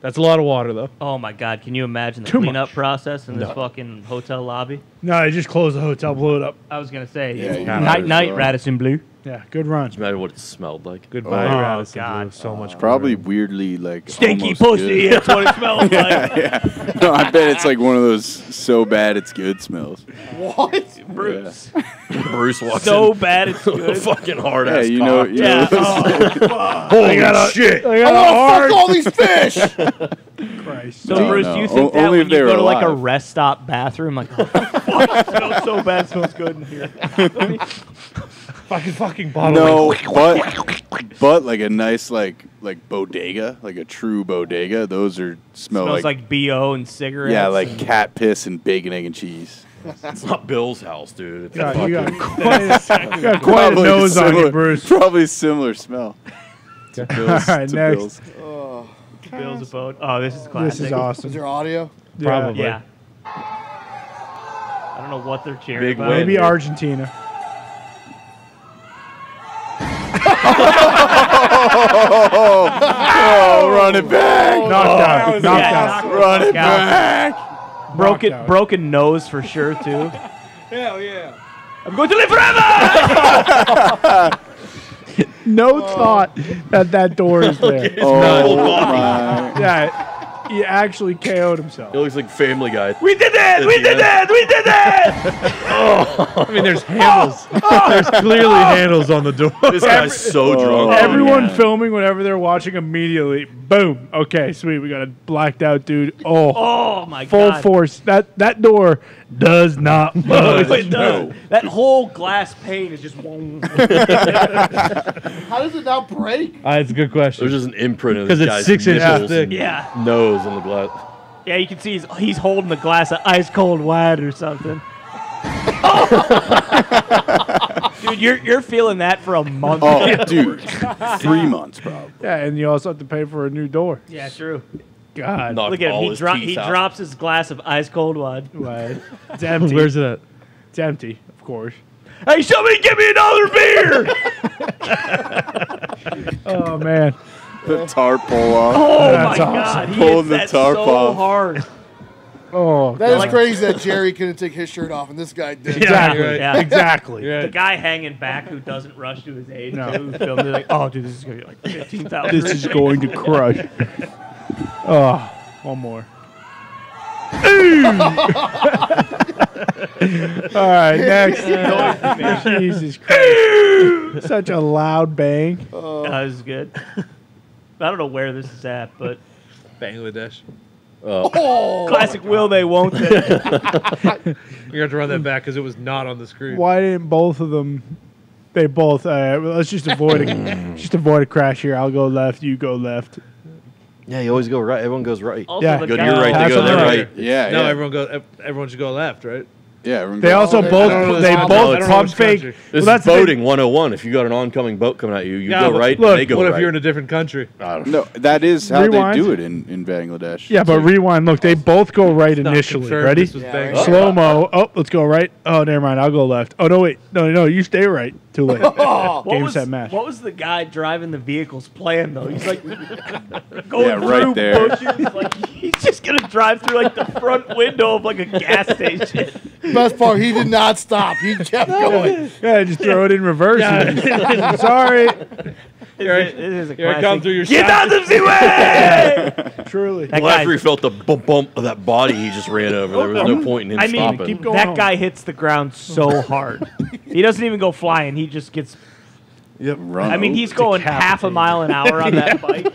That's a lot of water, though. Oh, my God. Can you imagine the Too cleanup much. process in no. this fucking hotel lobby? No, I just closed the hotel, blew it up. I was going to say, yeah, yeah, night, night, well. Radisson Blue. Yeah, good run. No matter what it smelled like. Goodbye, oh, Radisson God. Blue. So uh, much Probably water. weirdly, like, stinky pussy. That's what it smells yeah, like. Yeah. No, I bet it's like one of those so bad it's good smells. What? Bruce. Yeah. Bruce walks so in. So bad it's good. Fucking hard ass. Yeah, you know. You yeah. know oh, Holy I gotta, shit. I, gotta I wanna fuck all these fish. Christ. So, no, Bruce, no. do you think o that when you go alive. to like a rest stop bathroom, like, oh, fuck, it smells so bad, it smells good in here. Fucking fucking bottle. No, but, but like a nice like like bodega, like a true bodega. Those are smell smells like, like B O and cigarettes. Yeah, like cat piss and bacon, egg, and cheese. It's not Bill's house, dude. It's God, you got quite, you got quite a nose similar, on you, Bruce. Probably similar smell. To Bill's, all right, to next. Bill's. Oh, Bill's abode. Oh, this is classic. This is awesome. Is there audio? Yeah. Probably. Yeah. I don't know what they're cheering Big about. Win, Maybe dude. Argentina. Oh, oh, run it back. Oh, knockdown. Oh, knockdown. Yeah, run it back. Broken, knockdown. broken nose for sure, too. Hell yeah. I'm going to live forever. no oh. thought that that door is there. Oh, my. Yeah, he actually K O'd himself. It looks like Family Guy. We did it. We did it. We did it. Oh, I mean, there's handles. Oh, oh, there's clearly oh. handles on the door. This guy's Every, so drunk. Everyone oh, yeah. filming whenever they're watching immediately. Boom. Okay, sweet. We got a blacked out dude. Oh, oh my full God. Full force. That that door does not. No, it does. No. That whole glass pane is just. How does it not break? Uh, it's a good question. There's just an imprint of this guy's nipples. Because it's six and a half thick. Yeah. Nose on the glass. Yeah, you can see he's, he's holding the glass of ice cold wine or something. Dude, you're you're feeling that for a month. Oh, dude, three months probably. Yeah, and you also have to pay for a new door. Yeah, true. God, knocked look at him. He, dro he drops his glass of ice cold wine. Wine. It's empty. Where's it at? It's empty, of course. Hey, somebody give me another beer! Oh man, the tarp pull off. Oh that's my awesome. God, pulling the tarp so off hard. Oh, that God. Is crazy that Jerry couldn't take his shirt off and this guy did. Exactly, yeah, right. yeah. exactly. Yeah. The guy hanging back who doesn't rush to his aid. No, who filmed it like, oh, dude, this is gonna be like fifteen thousand. This is going to crush. Oh, one more. All right, next. Uh, Jesus Christ! Such a loud bang. Oh. That was good. I don't know where this is at, but Bangladesh. Uh, oh, classic oh will they won't they? We have to run that back because it was not on the screen. Why didn't both of them? They both. Uh, let's just avoid a, just avoid a crash here. I'll go left. You go left. Yeah, you always go right. Everyone goes right. Also yeah, go to your right. They go their right. Yeah. No, yeah. everyone goes. Everyone should go left, right? Yeah. Everyone they also right. both. They both pump fake. Country. This well, is boating one oh one. If you got an oncoming boat coming at you, you yeah, go right. Look, and they go what right. if you're in a different country? I don't know. No, that is how rewind. They do it in, in Bangladesh. Yeah, but rewind. Look, they both go right it's initially. Ready? Yeah, slow mo. Oh, let's go right. Oh, never mind. I'll go left. Oh no, wait. No, no, you stay right. Too late. Oh, game set match. What was the guy driving the vehicle's plan though? He's like going yeah, right through there. Bushes. Like he's just gonna drive through like the front window of like a gas station. Best part, he did not stop. He kept going. Yeah, just throw it in reverse. Yeah. Sorry. Here I come through your. Get out of the way! Truly. Well, after he felt the bump bump of that body, he just ran over. There was no point in him I mean, stopping. Keep going that on. Guy hits the ground so hard. He doesn't even go flying. He just gets. Yep. Run I mean, he's going half a mile an hour on that bike.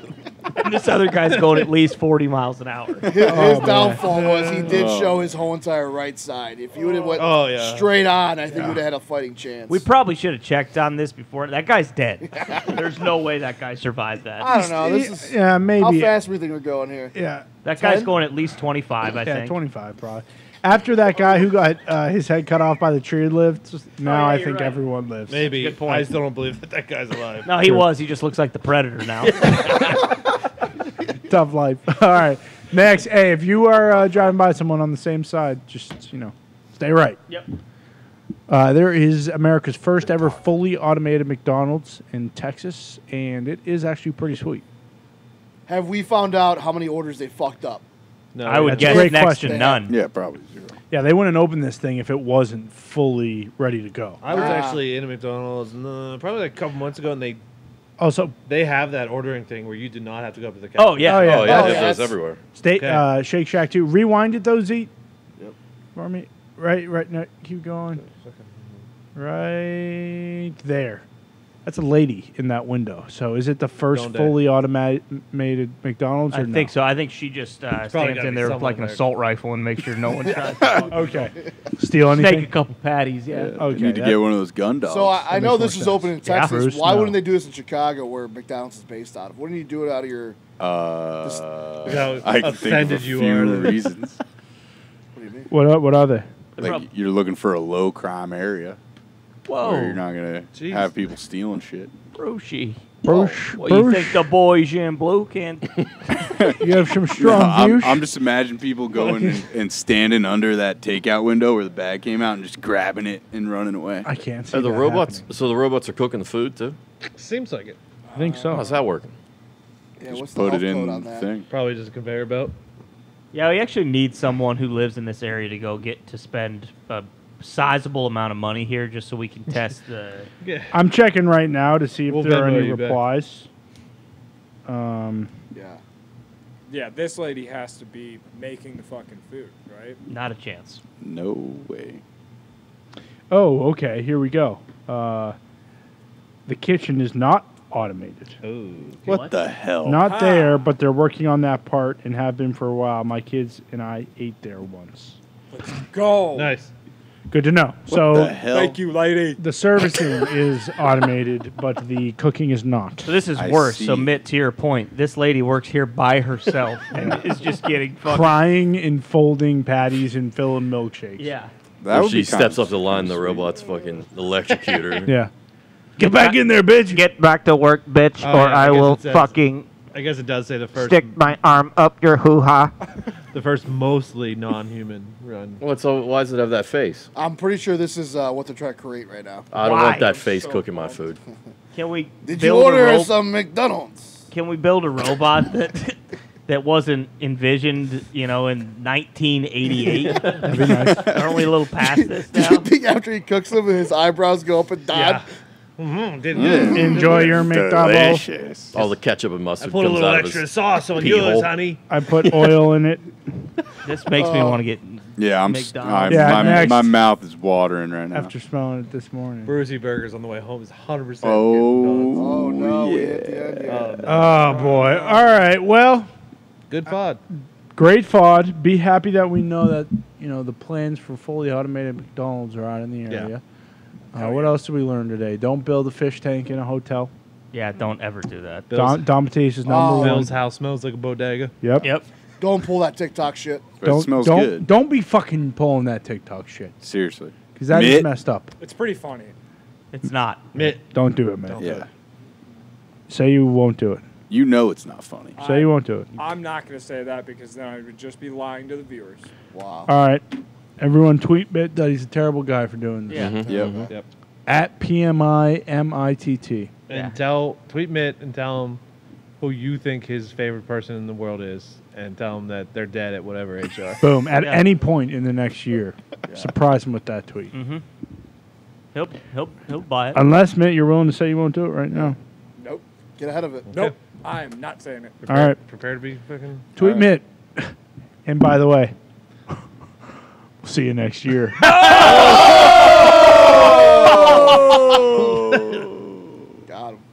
And this other guy's going at least forty miles an hour. His, oh, his downfall was he did oh. show his whole entire right side. If you would have went oh, yeah. straight on, I think yeah. you would have had a fighting chance. We probably should have checked on this before. That guy's dead. There's no way that guy survived that. I don't know. This is yeah, maybe. How fast do we think we're going here? Yeah, that ten? Guy's going at least twenty-five. I yeah, think twenty-five probably. After that guy who got uh, his head cut off by the tree lived, now oh, yeah, I think right. everyone lives. Maybe. Good point. I still don't believe that that guy's alive. No, he True. was. He just looks like the Predator now. Tough life. All right. Next. Hey, if you are uh, driving by someone on the same side, just, you know, stay right. Yep. Uh, there is America's first ever fully automated McDonald's in Texas, and it is actually pretty sweet. Have we found out how many orders they fucked up? No, I would guess next question. to none. Yeah, probably zero. Yeah, they wouldn't open this thing if it wasn't fully ready to go. I was ah. actually in a McDonald's uh, probably like a couple months ago, and they also they have that ordering thing where you do not have to go up to the counter. Oh yeah, oh yeah, oh, yeah. Oh, yeah. That's everywhere. State okay. uh, Shake Shack too. Rewinded those eat. Yep. For me, right, right. No, keep going. Right there. That's a lady in that window. So is it the first fully automated McDonald's or I no? think so. I think she just uh, stands in there with like an there. assault rifle and makes sure no one tries to okay. steal anything? Take a couple patties, yeah. yeah. Okay, you need to get one of those gun dogs. So I, I know this is sense. open in Texas. Yeah, Bruce, Why no. wouldn't they do this in Chicago where McDonald's is based out of? Wouldn't you do it out of your... Uh, no, I can think of a few you reasons. What do you mean? What are, what are they? Like you're looking for a low-crime area. Whoa. Where you're not going to have people stealing shit. Broshy. Brosh. Well, you think the boys in blue can... You have some strong no, views? I'm, I'm just imagining people going and, and standing under that takeout window where the bag came out and just grabbing it and running away. I can't see are the that robots. Happening. So the robots are cooking the food, too? Seems like it. I think so. How's that working? Yeah, just what's put the it in on that? Thing. Probably just a conveyor belt. Yeah, we actually need someone who lives in this area to go get to spend... Uh, sizable amount of money here just so we can test the... Yeah. I'm checking right now to see if we'll there are any replies. Um, yeah. Yeah, this lady has to be making the fucking food, right? Not a chance. No way. Oh, okay. Here we go. Uh, the kitchen is not automated. Oh, what, what the hell? Not ah. there, but they're working on that part and have been for a while. My kids and I ate there once. Let's go. Nice. Good to know. What so, the hell? Thank you, lady. The servicing is automated, but the cooking is not. So this is I worse. See. So, Mitt, to your point, this lady works here by herself and is just getting fucked. Crying and folding patties and filling milkshakes. Yeah. That would she be steps up the line, the robot's fucking electrocute her. Yeah. Get, Get back in there, bitch. Get back to work, bitch, oh, or yeah, I, I will fucking... I guess it does say the first... Stick my arm up your hoo-ha. The first mostly non-human run. Well, so why does it have that face? I'm pretty sure this is uh, what they're trying to create right now. I don't why? want that face so cooking my food. Can we? Did build you order some McDonald's? Can we build a robot that that wasn't envisioned, you know, in nineteen eighty-eight? That'd be nice. Aren't we a little past this now? Do you think after he cooks them, his eyebrows go up and down? Yeah. Mm-hmm, didn't mm. it? Enjoy your McDonald's. All the ketchup and mustard. I put comes a little extra sauce on yours, hole. honey. I put oil in it. This makes uh, me want to get yeah. I'm, I'm yeah, my, next, my mouth is watering right now after smelling it this morning. Brucey Burgers on the way home is one hundred percent. Oh, oh no, yeah. yeah, yeah. Oh, no. oh boy. All right. Well, good pod. I, great pod. Be happy that we know that you know the plans for fully automated McDonald's are out in the area. Yeah. Uh, what else did we learn today? Don't build a fish tank in a hotel. Yeah, don't ever do that. Dom, Dom Batista's number oh. one. Bill's house smells like a bodega. Yep. Yep. Don't pull that TikTok shit. Don't, it smells don't, good. Don't be fucking pulling that TikTok shit. Seriously. Because that Mitt. is messed up. It's pretty funny. It's not. Mitt. Don't do it, man. Don't yeah. do it. Say you won't do it. You know it's not funny. I, say you won't do it. I'm not going to say that because then I would just be lying to the viewers. Wow. All right. Everyone tweet Mitt that he's a terrible guy for doing this. Yeah. Mm-hmm. Yep. Mm-hmm. Yep. At P M I M I T T. And yeah. tell, tweet Mitt and tell him who you think his favorite person in the world is and tell him that they're dead at whatever age they are. Boom. At yeah. any point in the next year. Yeah. Surprise him with that tweet. Mm-hmm. He'll, he'll, he'll buy it. Unless, Mitt, you're willing to say you won't do it right now. Nope. Get ahead of it. Nope. Yeah. I am not saying it. Prepare, All right. Prepare to be fucking... Tweet right. Mitt. And by the way... See you next year. Oh! Got him.